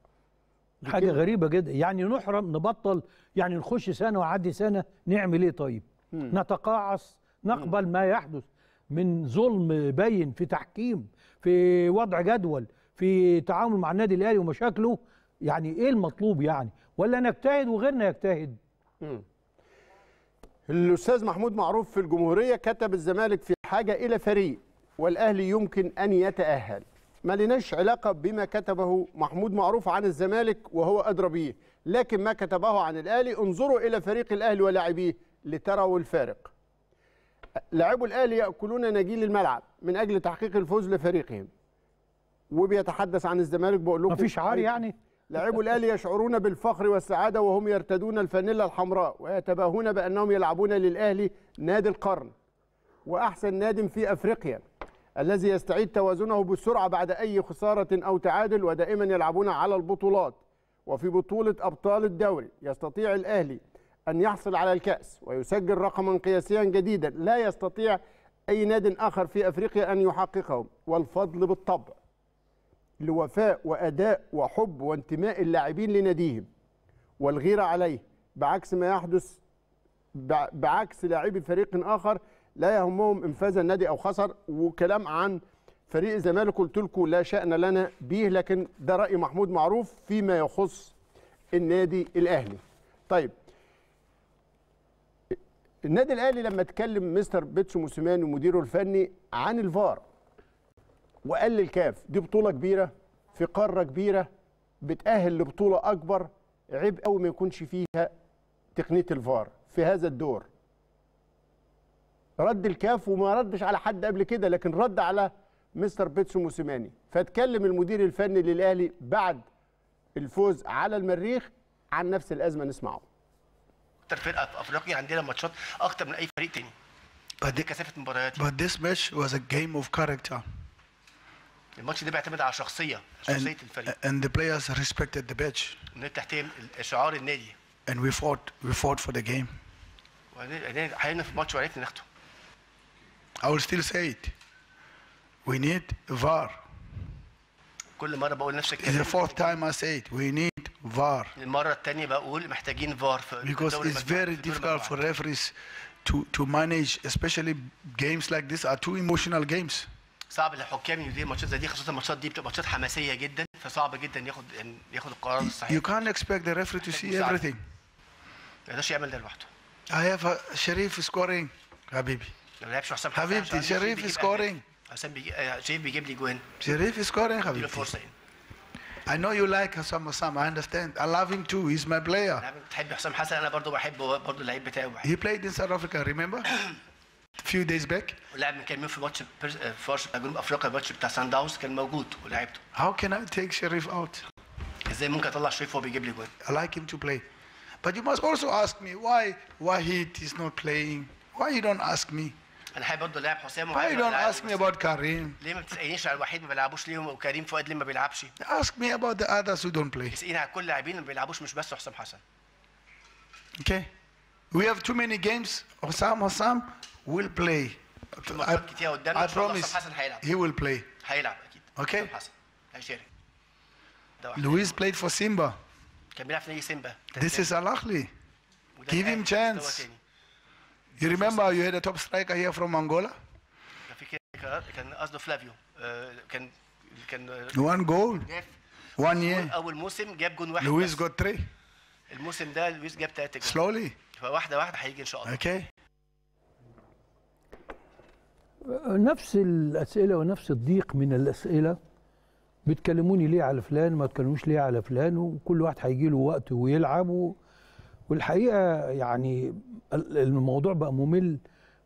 حاجة غريبة جدا يعني. نحرم، نبطل يعني، نخش سنة وعدي سنة، نعمل إيه طيب؟ نتقاعس، نقبل ما يحدث من ظلم باين في تحكيم، في وضع جدول، في تعامل مع النادي الاهلي ومشاكله، يعني ايه المطلوب يعني؟ ولا نجتهد وغيرنا يجتهد؟ الاستاذ محمود معروف في الجمهوريه كتب الزمالك في حاجه الى فريق والاهلي يمكن ان يتاهل. ما لناش علاقه بما كتبه محمود معروف عن الزمالك وهو ادرى بيه، لكن ما كتبه عن الاهلي انظروا الى فريق الاهلي ولاعبيه لتروا الفارق. لاعبو الاهلي ياكلون نجيل الملعب من اجل تحقيق الفوز لفريقهم. وبيتحدث عن الزمالك بقول لكم مفيش عار يعني. لاعبو الاهلي يشعرون بالفخر والسعاده وهم يرتدون الفانيلا الحمراء ويتباهون بانهم يلعبون للاهلي نادي القرن واحسن نادي في افريقيا الذي يستعيد توازنه بسرعه بعد اي خساره او تعادل ودائما يلعبون على البطولات. وفي بطوله ابطال الدوري يستطيع الاهلي ان يحصل على الكاس ويسجل رقما قياسيا جديدا لا يستطيع اي ناد اخر في افريقيا ان يحققه. والفضل بالطبع لوفاء وأداء وحب وانتماء اللاعبين لناديهم والغيرة عليه بعكس ما يحدث بعكس لاعبي فريق آخر لا يهمهم انفاذ النادي أو خسر. وكلام عن فريق الزمالك قلت لكم لا شأن لنا به، لكن ده رأي محمود معروف فيما يخص النادي الأهلي. طيب النادي الأهلي لما اتكلم مستر بيتسو موسيماني ومديره الفني عن الفار وقال للكاف دي بطولة كبيرة في قارة كبيرة بتأهل لبطولة أكبر، عيب قوي ما يكونش فيها تقنية الفار في هذا الدور. رد الكاف وما ردش على حد قبل كده، لكن رد على مستر بيتسو موسيماني. فاتكلم المدير الفني للأهلي بعد الفوز على المريخ عن نفس الأزمة، نسمعه. أكتر فرقة في أفريقيا عندنا ماتشات أكتر من أي فريق تاني. بقد إيه كثافة مباريات. But this match was a game of character. الماتش ده بيعتمد على شخصية الفريق. And the players respected the pitch. ونتحترم شعار النادي. And we fought for the game. وعندنا حاولنا في الماتش وعرفنا ناخده. I will still say it. We need VAR. كل مرة بقول نفس الكلام. It's the fourth time I say it. We need VAR. المرة الثانية بقول محتاجين VAR. Because it's very difficult for referees to manage, especially games like this are two emotional games. صعب الحكام يدير ماتشات زي دي، خاصه الماتشات دي بتبقى ماتشات حماسيه جدا، فصعب جدا ياخد القرار الصحيح. You can't expect the referee to see everything. ما يقدرش يعمل ده لوحده. هيبقى شريف سكورينج حبيبي. لو لعبش حسام حبيبتي شريف سكورينج. حسام شريف بيجيب لي جوان. شريف سكورينج حبيبي. فرصه. I know you like Hassam Hassam. I understand. I love him too. He's my player. انا بتحب حسام حسن، انا برضه بحبه، برضه اللعيب بتاعي بحبه. He played in South Africa, remember? few days back. ولعب من كام يوم في ماتش بتاع جنوب افريقيا، الماتش بتاع سان داونز كان موجود ولعبته. How can I take Sharif out? ازاي ممكن اطلع شريف وهو بيجيب لي جوان؟ I like him to play. But you must also ask me why he is not playing. Why you don't ask me? انا حابب برضه لاعب حسام. Why you don't ask me about كريم؟ ليه ما بتسالنيش على الوحيد ما بيلعبوش ليه وكريم فؤاد ليه ما بيلعبش؟ Ask me about the others who don't play. اسالني على كل اللاعبين ما بيلعبوش مش بس حسام حسن. Okay. We have too many games. Hassam will play. I promise he will play. Okay. Luis played for Simba. This is Al Ahly. Give him chance. You remember you had a top striker here from Angola? One goal. 1 year. Luis got 3. Slowly. فواحده واحده هيجي ان شاء الله. اوكي. نفس الاسئله ونفس الضيق من الاسئله، بتكلموني ليه على فلان ما تكلموش ليه على فلان، وكل واحد هيجي له وقت ويلعب. والحقيقه يعني الموضوع بقى ممل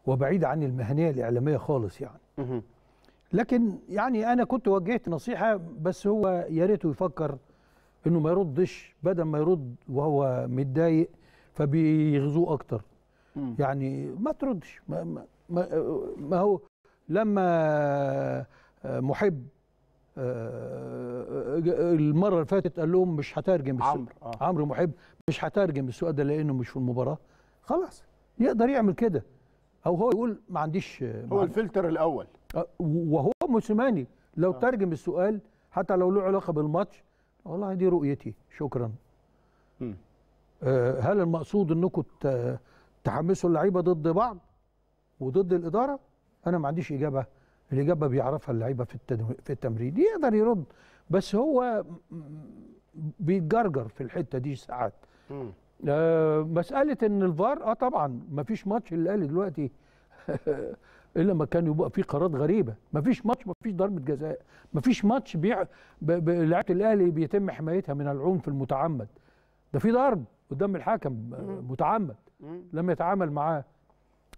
وبعيد عن المهنيه الاعلاميه خالص يعني. لكن يعني انا كنت وجهت نصيحه، بس هو يا ريته يفكر انه ما يردش بدل ما يرد وهو متضايق فبيغزوه اكتر. يعني ما تردش. ما هو لما محب المره اللي فاتت قال لهم مش هترجم السؤال. عمرو محب مش هترجم السؤال ده لانه مش في المباراه، خلاص يقدر يعمل كده او هو يقول ما عنديش. هو الفلتر الاول وهو موسيماني لو ترجم السؤال حتى لو له علاقه بالماتش، والله دي رؤيتي شكرا. هل المقصود انكم تحمسوا اللعيبه ضد بعض وضد الاداره؟ انا ما عنديش اجابه الإجابة بيعرفها اللعيبة في التمرين، يقدر يرد، بس هو بيتجرجر في الحتة دي ساعات. مسألة إن الفار طبعا ما فيش ماتش الأهلي دلوقتي إلا ما كان يبقى فيه قرارات غريبة، ما فيش ماتش ما فيش ضربة جزاء، ما فيش ماتش لعيبة الأهلي بيتم حمايتها من العنف المتعمد. ده في ضرب قدام الحكم متعمد لم يتعامل معاه.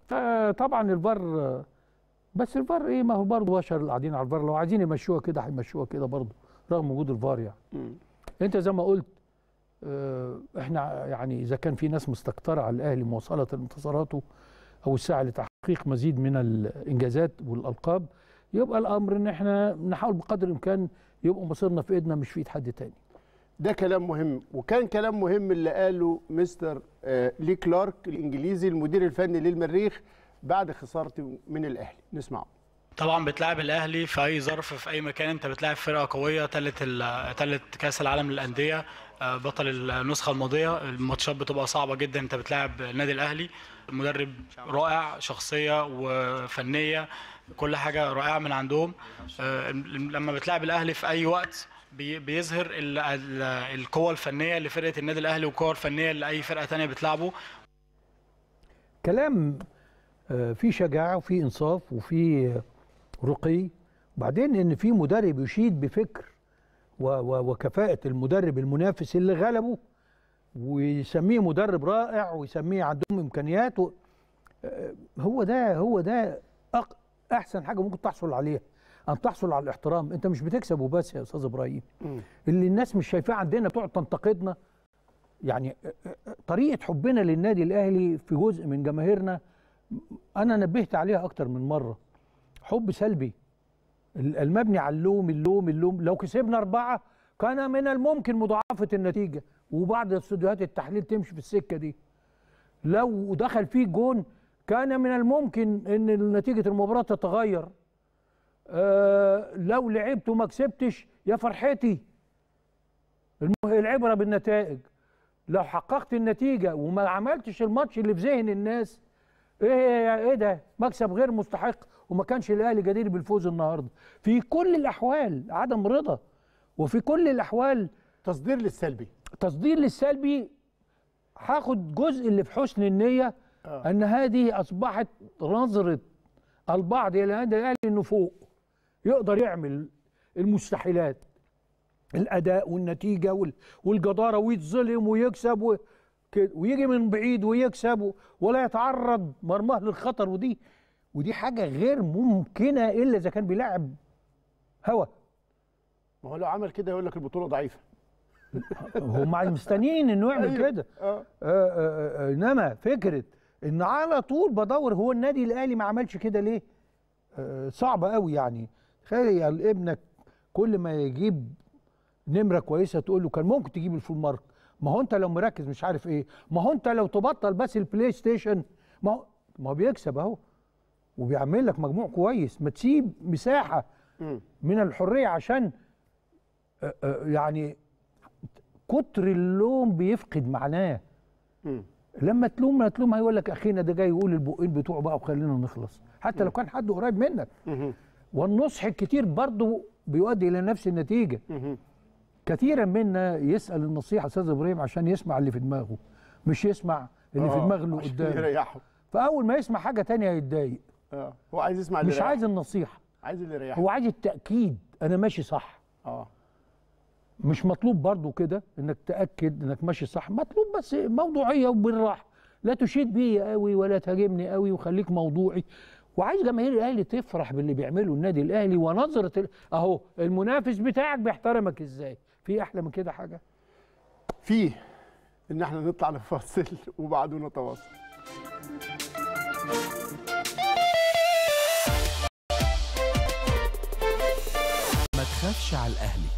فطبعا الفار، بس الفار ايه، ما هو برضه بشر اللي قاعدين على الفار، لو عايزين يمشوها كده هيمشوها كده برضه رغم وجود الفار يعني. انت زي ما قلت احنا يعني اذا كان في ناس مستكتره على الاهلي مواصله انتصاراته او السعي لتحقيق مزيد من الانجازات والالقاب، يبقى الامر ان احنا نحاول بقدر الامكان يبقى مصيرنا في ايدنا مش في ايد حد تاني. ده كلام مهم، وكان كلام مهم اللي قاله مستر لي كلارك الانجليزي المدير الفني للمريخ بعد خسارته من الاهلي، نسمعه. طبعا بتلعب الاهلي في اي ظرف في اي مكان، انت بتلعب فرقه قويه ثالث كاس العالم للانديه، بطل النسخه الماضيه، الماتشات بتبقى صعبه جدا، انت بتلعب النادي الاهلي، مدرب رائع، شخصيه وفنيه كل حاجه رائعه من عندهم. لما بتلعب الاهلي في اي وقت بيظهر القوه الفنيه لفرقه النادي الاهلي والقوه الفنيه لاي فرقه ثانيه بتلعبه. كلام في شجاعه وفي انصاف وفي رقي، وبعدين ان في مدرب يشيد بفكر وكفاءه المدرب المنافس اللي غلبه ويسميه مدرب رائع ويسميه عندهم امكانيات. هو ده احسن حاجه ممكن تحصل عليها، ان تحصل على الاحترام. انت مش بتكسب وبس يا استاذ ابراهيم، اللي الناس مش شايفاه عندنا بتقعد تنتقدنا. يعني طريقه حبنا للنادي الاهلي في جزء من جماهيرنا انا نبهت عليها اكتر من مره، حب سلبي المبني على اللوم اللوم اللوم. لو كسبنا 4 كان من الممكن مضاعفه النتيجه، وبعض استوديوهات التحليل تمشي في السكه دي. لو دخل فيه جون كان من الممكن ان نتيجه المباراه تتغير. لو لعبت وما كسبتش يا فرحتي، العبره بالنتائج. لو حققت النتيجه وما عملتش الماتش اللي في ذهن الناس، ايه ده، مكسب غير مستحق وما كانش الاهلي جدير بالفوز النهارده. في كل الاحوال عدم رضا، وفي كل الاحوال تصدير للسلبي تصدير للسلبي. هاخد جزء اللي في حسن النيه ان هذه اصبحت نظره البعض الى النادي الاهلي انه فوق يقدر يعمل المستحيلات، الاداء والنتيجه والجداره، ويتظلم ويكسب ويجي من بعيد ويكسب ولا يتعرض مرماه للخطر. ودي حاجه غير ممكنه الا اذا كان بيلعب هوا. ما هو لو عمل كده هيقول لك البطوله ضعيفه. هم مستنيين انه يعمل كده. انما فكره ان على طول بدور هو النادي الاهلي ما عملش كده ليه؟ صعبه قوي يعني. تخيل ابنك كل ما يجيب نمره كويسه تقول له كان ممكن تجيب الفول مارك، ما هو انت لو مركز مش عارف ايه، ما هو انت لو تبطل بس البلاي ستيشن، ما هو بيكسب اهو وبيعمل لك مجموع كويس. ما تسيب مساحه من الحريه عشان يعني كتر اللوم بيفقد معناه. لما تلوم هيقول لك اخينا ده جاي يقول البقين بتوعه بقى وخلينا نخلص، حتى لو كان حد قريب منك. والنصح الكتير برضه بيؤدي الى نفس النتيجه. كثيرا منا يسال النصيحه استاذ ابراهيم عشان يسمع اللي في دماغه، مش يسمع اللي في دماغ اللي قدامه يريحه. فاول ما يسمع حاجه ثانيه هيتضايق. هو عايز يسمع اللي مش يريحه. عايز النصيحه، عايز اللي يريحه، هو عايز التاكيد انا ماشي صح. مش مطلوب برضو كده انك تاكد انك ماشي صح، مطلوب بس موضوعيه وبالراحه، لا تشيد بيا قوي ولا تهاجمني قوي وخليك موضوعي. وعايز جماهير الاهلي تفرح باللي بيعمله النادي الاهلي ونظره اهو المنافس بتاعك بيحترمك ازاي. في احلى من كده حاجه؟ فيه ان احنا نطلع نفاصل وبعده نتواصل. ما تخافش على الاهلي.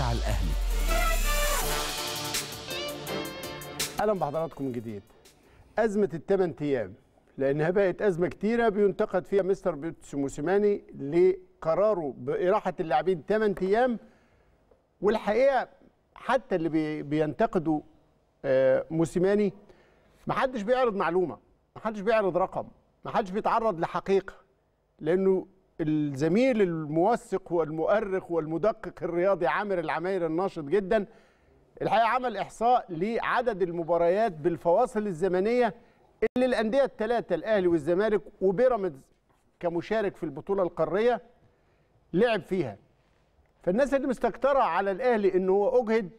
على الاهلي. اهلا بحضراتكم من جديد. ازمه ال8 ايام لأنها بقت أزمة كتيرة بينتقد فيها مستر بيتسو موسيماني لقراره بإراحة اللاعبين 8 أيام. والحقيقة حتى اللي بينتقدوا موسيماني محدش بيعرض معلومة، محدش بيعرض رقم، محدش بيتعرض لحقيقة، لأنه الزميل الموثق والمؤرخ والمدقق الرياضي عامر العماير الناشط جدا الحقيقة عمل إحصاء لعدد المباريات بالفواصل الزمنية اللي الأندية الثلاثة الأهلي والزمالك وبيراميدز كمشارك في البطولة القارية لعب فيها. فالناس اللي مستكترة على الأهلي إنه هو أجهد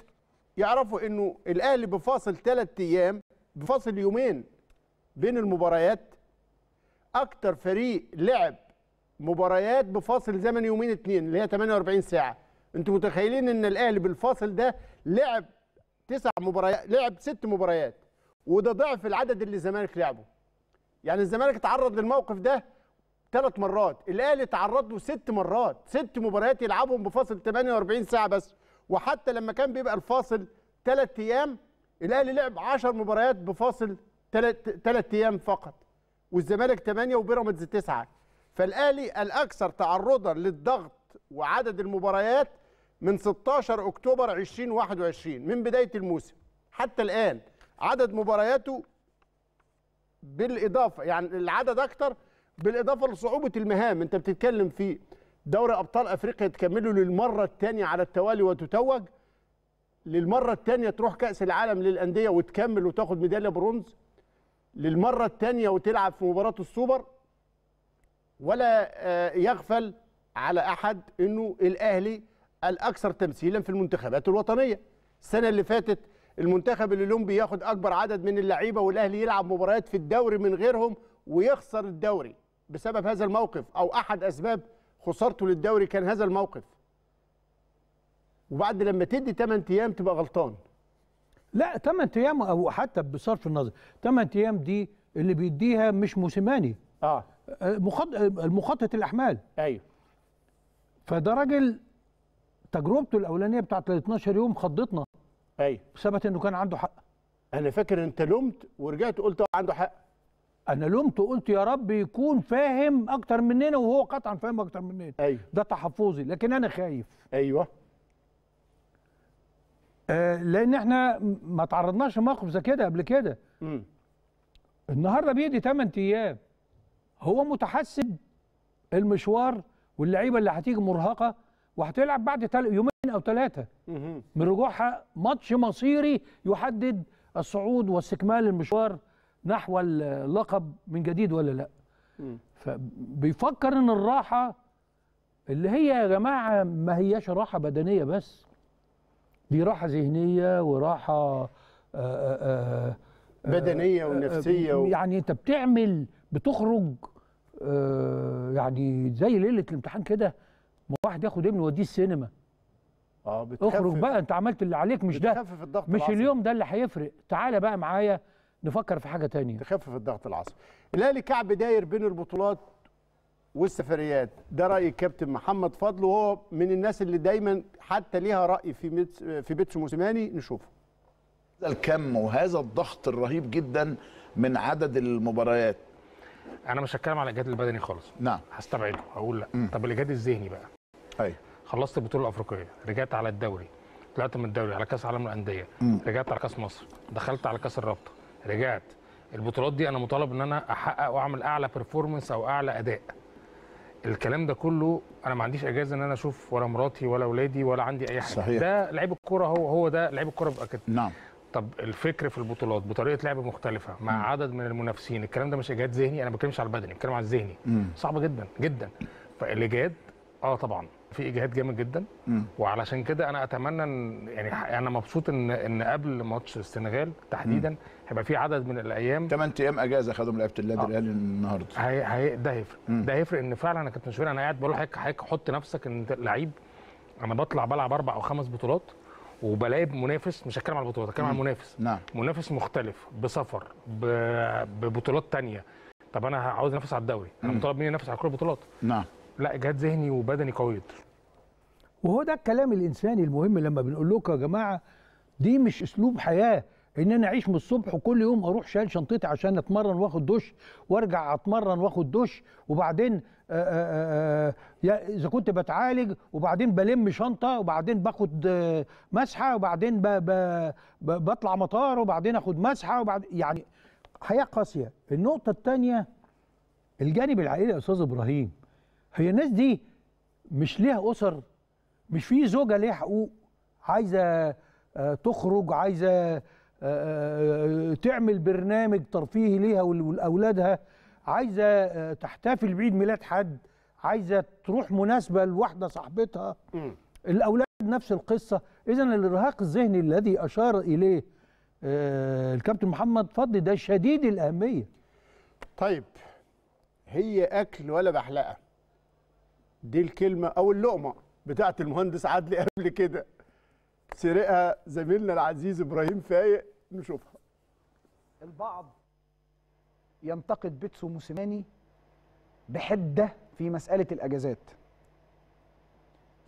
يعرفوا إنه الأهلي بفاصل 3 أيام، بفاصل يومين بين المباريات، أكتر فريق لعب مباريات بفاصل زمن يومين 2 اللي هي 48 ساعة. أنتوا متخيلين إن الأهلي بالفاصل ده لعب 9 مباريات، لعب 6 مباريات، وده ضعف العدد اللي الزمالك لعبه. يعني الزمالك اتعرض للموقف ده 3 مرات، الاهلي اتعرض له 6 مرات، 6 مباريات يلعبهم بفاصل 48 ساعه بس. وحتى لما كان بيبقى الفاصل 3 ايام الاهلي لعب 10 مباريات بفاصل 3 ايام فقط، والزمالك 8 وبيراميدز 9. فالاهلي الاكثر تعرضا للضغط وعدد المباريات من 16 اكتوبر 2021 من بدايه الموسم حتى الان، عدد مبارياته بالاضافه يعني العدد اكتر بالاضافه لصعوبه المهام. انت بتتكلم في دوري ابطال افريقيا تكمله للمره الثانيه على التوالي وتتوج، للمره الثانيه تروح كاس العالم للانديه وتكمل وتاخد ميداليه برونز، للمره الثانيه وتلعب في مباراه السوبر. ولا يغفل على احد انه الاهلي الاكثر تمثيلا في المنتخبات الوطنيه. السنه اللي فاتت المنتخب الاولمبي ياخد اكبر عدد من اللعيبه والاهلي يلعب مباريات في الدوري من غيرهم ويخسر الدوري بسبب هذا الموقف، او احد اسباب خسارته للدوري كان هذا الموقف. وبعد لما تدي 8 ايام تبقى غلطان. لا 8 ايام او حتى بصرف النظر، 8 ايام دي اللي بيديها مش موسيماني، مخطط الاحمال. ايوه، فده راجل تجربته الاولانيه بتاعت 12 يوم خضتنا. ايوه، ثبت انه كان عنده حق. انا فاكر انت لمت ورجعت قلت عنده حق. أنا لمت وقلت يا رب يكون فاهم أكتر مننا، وهو قطعا فاهم أكتر مننا. أيوة، ده تحفظي، لكن أنا خايف. أيوه، لأن إحنا ما تعرضناش لموقف زي كده قبل كده. النهارده بيدي 8 أيام، هو متحسب المشوار واللعيبة اللي هتيجي مرهقة وهتلعب بعد يومين أو 3 من رجوعها ماتش مصيري يحدد الصعود واستكمال المشوار نحو اللقب من جديد ولا لا. فبيفكر ان الراحه اللي هي يا جماعه ما هياش راحه بدنيه بس، دي راحه ذهنيه وراحه بدنيه ونفسيه يعني انت بتخرج يعني زي ليله الامتحان كده، ما واحد ياخد ابنه وديه السينما. اخرج بقى، انت عملت اللي عليك، مش ده مش اليوم ده اللي هيفرق، تعالى بقى معايا نفكر في حاجة تانية تخفف الضغط العصبي. الأهلي كعب داير بين البطولات والسفريات، ده رأي الكابتن محمد فضل، وهو من الناس اللي دايما حتى ليها رأي في بيتسو موسيماني. نشوفه. هذا الكم وهذا الضغط الرهيب جدا من عدد المباريات، أنا مش هتكلم على الإجهاد البدني خالص. نعم، هستبعده، هقول لا. طب الإجهاد الذهني بقى. أيوه، خلصت البطولة الأفريقية، رجعت على الدوري، طلعت من الدوري على كأس العالم للأندية، رجعت على كأس مصر، دخلت على كأس الرابطة، رجعت البطولات دي انا مطالب ان انا احقق واعمل اعلى بيرفورمانس او اعلى اداء. الكلام ده كله انا ما عنديش اجازه ان انا اشوف ولا مراتي ولا اولادي ولا عندي اي حاجه. صحيح، ده لعيب الكوره، هو ده لعيب الكوره بقى كده. نعم، طب الفكر في البطولات بطريقه لعب مختلفه مع عدد من المنافسين، الكلام ده مش اجهاد ذهني، انا ما بتكلمش على البدني، بتكلم على الذهني. صعب جدا جدا. فالاجهاد طبعا في اجهاد جامد جدا. وعلشان كده انا اتمنى ان يعني انا مبسوط ان قبل ماتش السنغال تحديدا هيبقى في عدد من الايام، 8 ايام اجازه خدهم لعيبه النادي الاهلي النهارده. ده هيفرق، ده هيفرق. ان فعلا انا كنت مش انا قاعد بقول لحضرتك حط نفسك ان انت لعيب، انا بطلع بلعب 4 أو 5 بطولات وبلاقي منافس، مش هتكلم على البطولات، هتكلم على منافس. نعم، منافس مختلف، بسفر، ببطولات ثانيه. طب انا عاوز انافس على الدوري، انا مطالب مني انافس على كل البطولات. نعم، لا اجهاد ذهني وبدني قوي. وهو ده الكلام الانساني المهم لما بنقول لكم يا جماعه دي مش اسلوب حياه، ان انا اعيش من الصبح وكل يوم اروح شايل شنطتي عشان اتمرن واخد دش وارجع اتمرن واخد دش، وبعدين اذا كنت بتعالج وبعدين بلم شنطه وبعدين باخد مسحه وبعدين بطلع مطار وبعدين اخد مسحه وبعد يعني حياه قاسيه. النقطه الثانيه الجانب العائلي يا استاذ ابراهيم، هي الناس دي مش ليها اسر، مش في زوجه ليها حقوق، عايزه تخرج، عايزه تعمل برنامج ترفيهي ليها ولاولادها، عايزه تحتفل بعيد ميلاد حد، عايزه تروح مناسبه لواحده صاحبتها، الاولاد نفس القصه. اذا الارهاق الذهني الذي اشار اليه الكابتن محمد فضل ده شديد الاهميه. طيب هي اكل ولا بحلقه؟ دي الكلمه او اللقمه بتاعت المهندس عدلي قبل كده، سرقها زميلنا العزيز ابراهيم فايق، نشوفها. البعض ينتقد بيتسو موسيماني بحده في مساله الاجازات،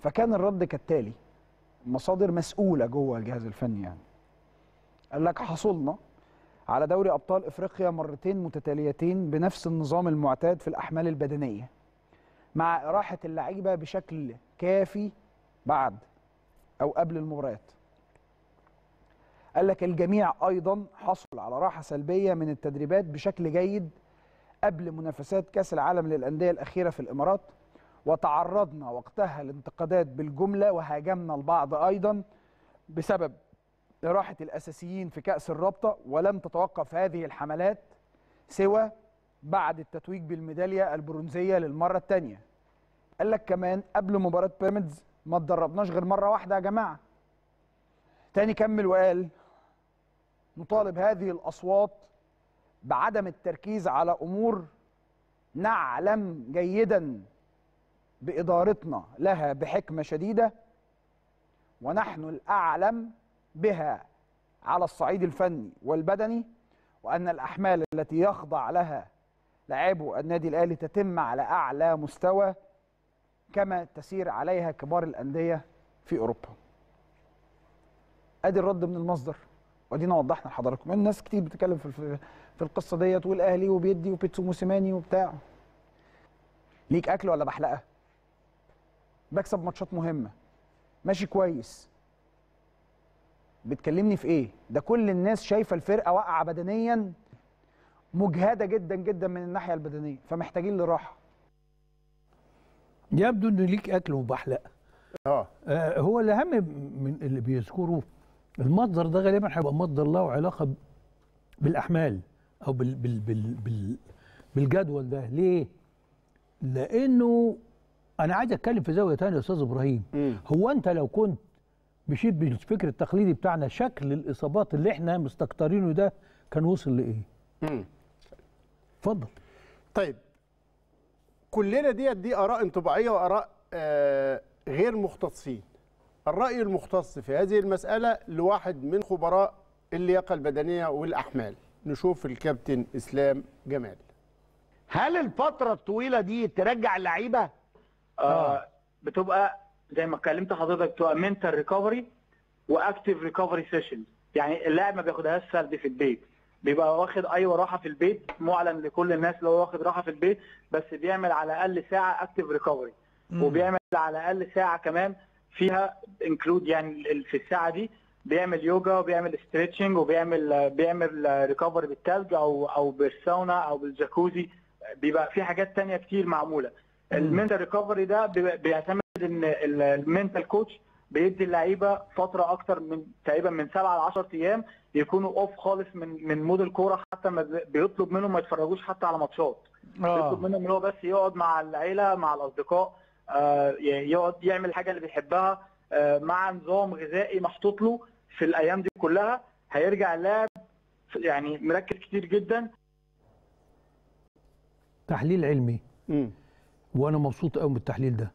فكان الرد كالتالي، مصادر مسؤوله جوه الجهاز الفني يعني. قال لك حصلنا على دوري ابطال افريقيا مرتين متتاليتين بنفس النظام المعتاد في الاحمال البدنيه، مع راحه اللعيبه بشكل كافي بعد أو قبل المباريات. قال لك الجميع أيضا حصل على راحة سلبية من التدريبات بشكل جيد قبل منافسات كأس العالم للأندية الأخيرة في الإمارات، وتعرضنا وقتها لانتقادات بالجملة وهاجمنا البعض أيضا بسبب راحة الأساسيين في كأس الرابطة، ولم تتوقف هذه الحملات سوى بعد التتويج بالميدالية البرونزية للمرة الثانية. قال لك كمان قبل مباراة بيراميدز ما اتدربناش غير مرة واحدة يا جماعة. تاني كمل وقال نطالب هذه الأصوات بعدم التركيز على أمور نعلم جيدا بإدارتنا لها بحكمة شديدة، ونحن الأعلم بها على الصعيد الفني والبدني، وأن الأحمال التي يخضع لها لاعبو النادي الأهلي تتم على أعلى مستوى كما تسير عليها كبار الأندية في أوروبا. أدي الرد من المصدر، وأدينا وضحنا لحضراتكم. الناس كتير بتتكلم في القصة ديت، والأهلي وبيدي وبيتسو موسيماني وبتاع. ليك أكل ولا بحلقة؟ بكسب ماتشات مهمة، ماشي كويس، بتكلمني في إيه؟ ده كل الناس شايفة الفرقة واقعة بدنيا، مجهدة جدا جدا من الناحية البدنية، فمحتاجين لراحة. يبدو انه ليك اكل وبحلقه. هو الاهم من اللي بيذكره المصدر ده غالبا هيبقى مصدر له علاقه بالاحمال او بالجدول ده. ليه؟ لانه انا عايز اتكلم في زاويه ثانيه يا استاذ ابراهيم. هو انت لو كنت مشيت بالفكر التقليدي بتاعنا، شكل الاصابات اللي احنا مستكترينه ده كان وصل لايه؟ اتفضل. طيب كلنا دي آراء انطباعية وآراء غير مختصين. الرأي المختص في هذه المسألة لواحد من خبراء اللياقة البدنية والأحمال، نشوف الكابتن إسلام جمال. هل الفترة الطويلة دي ترجع اللعيبة؟ بتبقى زي ما اتكلمت حضرتك، بتبقى منتال ريكفري واكتيف ريكفري سيشن. يعني اللاعب ما بياخدهاش سرد في البيت، بيبقى واخد ايوه راحه في البيت، معلن لكل الناس اللي هو واخد راحه في البيت، بس بيعمل على الاقل ساعه اكتيف ريكفري، وبيعمل على الاقل ساعه كمان فيها انكلود، يعني في الساعه دي بيعمل يوجا وبيعمل ستريتشنج وبيعمل ريكفري بالثلج او بالساونا او بالجاكوزي، بيبقى في حاجات ثانيه كتير معموله. المنتال ريكفري ده بيعتمد ان المنتال كوتش بيدي اللعيبه فتره اكتر من تقريبا من 7 ل 10 ايام يكونوا اوف خالص من مود الكوره، حتى ما بيطلب منهم ما يتفرجوش حتى على ماتشات. بيطلب منهم ان هو بس يقعد مع العيله مع الاصدقاء، يقعد يعمل الحاجه اللي بيحبها، مع نظام غذائي محطوط له في الايام دي كلها. هيرجع اللاعب يعني مركز كتير جدا. تحليل علمي، وانا مبسوط قوي بالتحليل ده.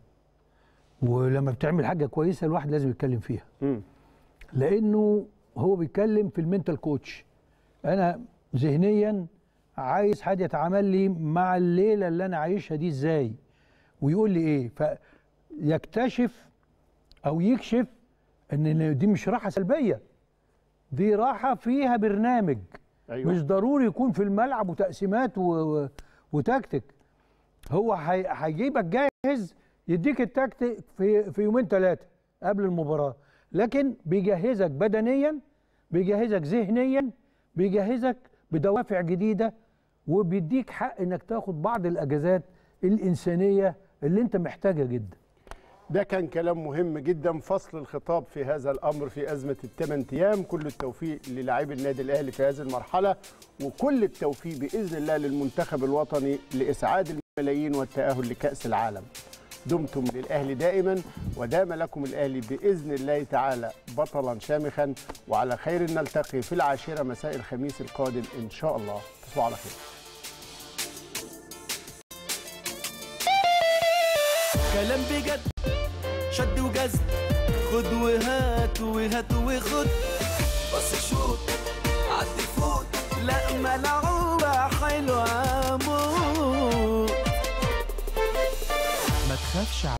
ولما بتعمل حاجه كويسه الواحد لازم يتكلم فيها، لانه هو بيتكلم في المينتال كوتش. انا ذهنيا عايز حد يتعامل لي مع الليله اللي انا عايشها دي ازاي، ويقول لي ايه، فيكتشف او يكشف ان دي مش راحه سلبيه، دي راحه فيها برنامج. أيوة. مش ضروري يكون في الملعب وتقسيمات وتكتيك. هو هيجيبك جاهز، يديك التكتيك في يومين ثلاثه قبل المباراه، لكن بيجهزك بدنيا، بيجهزك ذهنيا، بيجهزك بدوافع جديده، وبيديك حق انك تاخد بعض الاجازات الانسانيه اللي انت محتاجها جدا. ده كان كلام مهم جدا، فصل الخطاب في هذا الامر في ازمه الثمان ايام. كل التوفيق للاعبي النادي الاهلي في هذه المرحله، وكل التوفيق باذن الله للمنتخب الوطني لاسعاد الملايين والتاهل لكاس العالم. دمتم للاهلي دائما، ودام لكم الاهلي باذن الله تعالى بطلا شامخا، وعلى خير نلتقي في 10 مساء الخميس القادم ان شاء الله. تصبحوا على خير. كلام بجد، شد وجذب، خد وهات وهات وخد، بس شوط.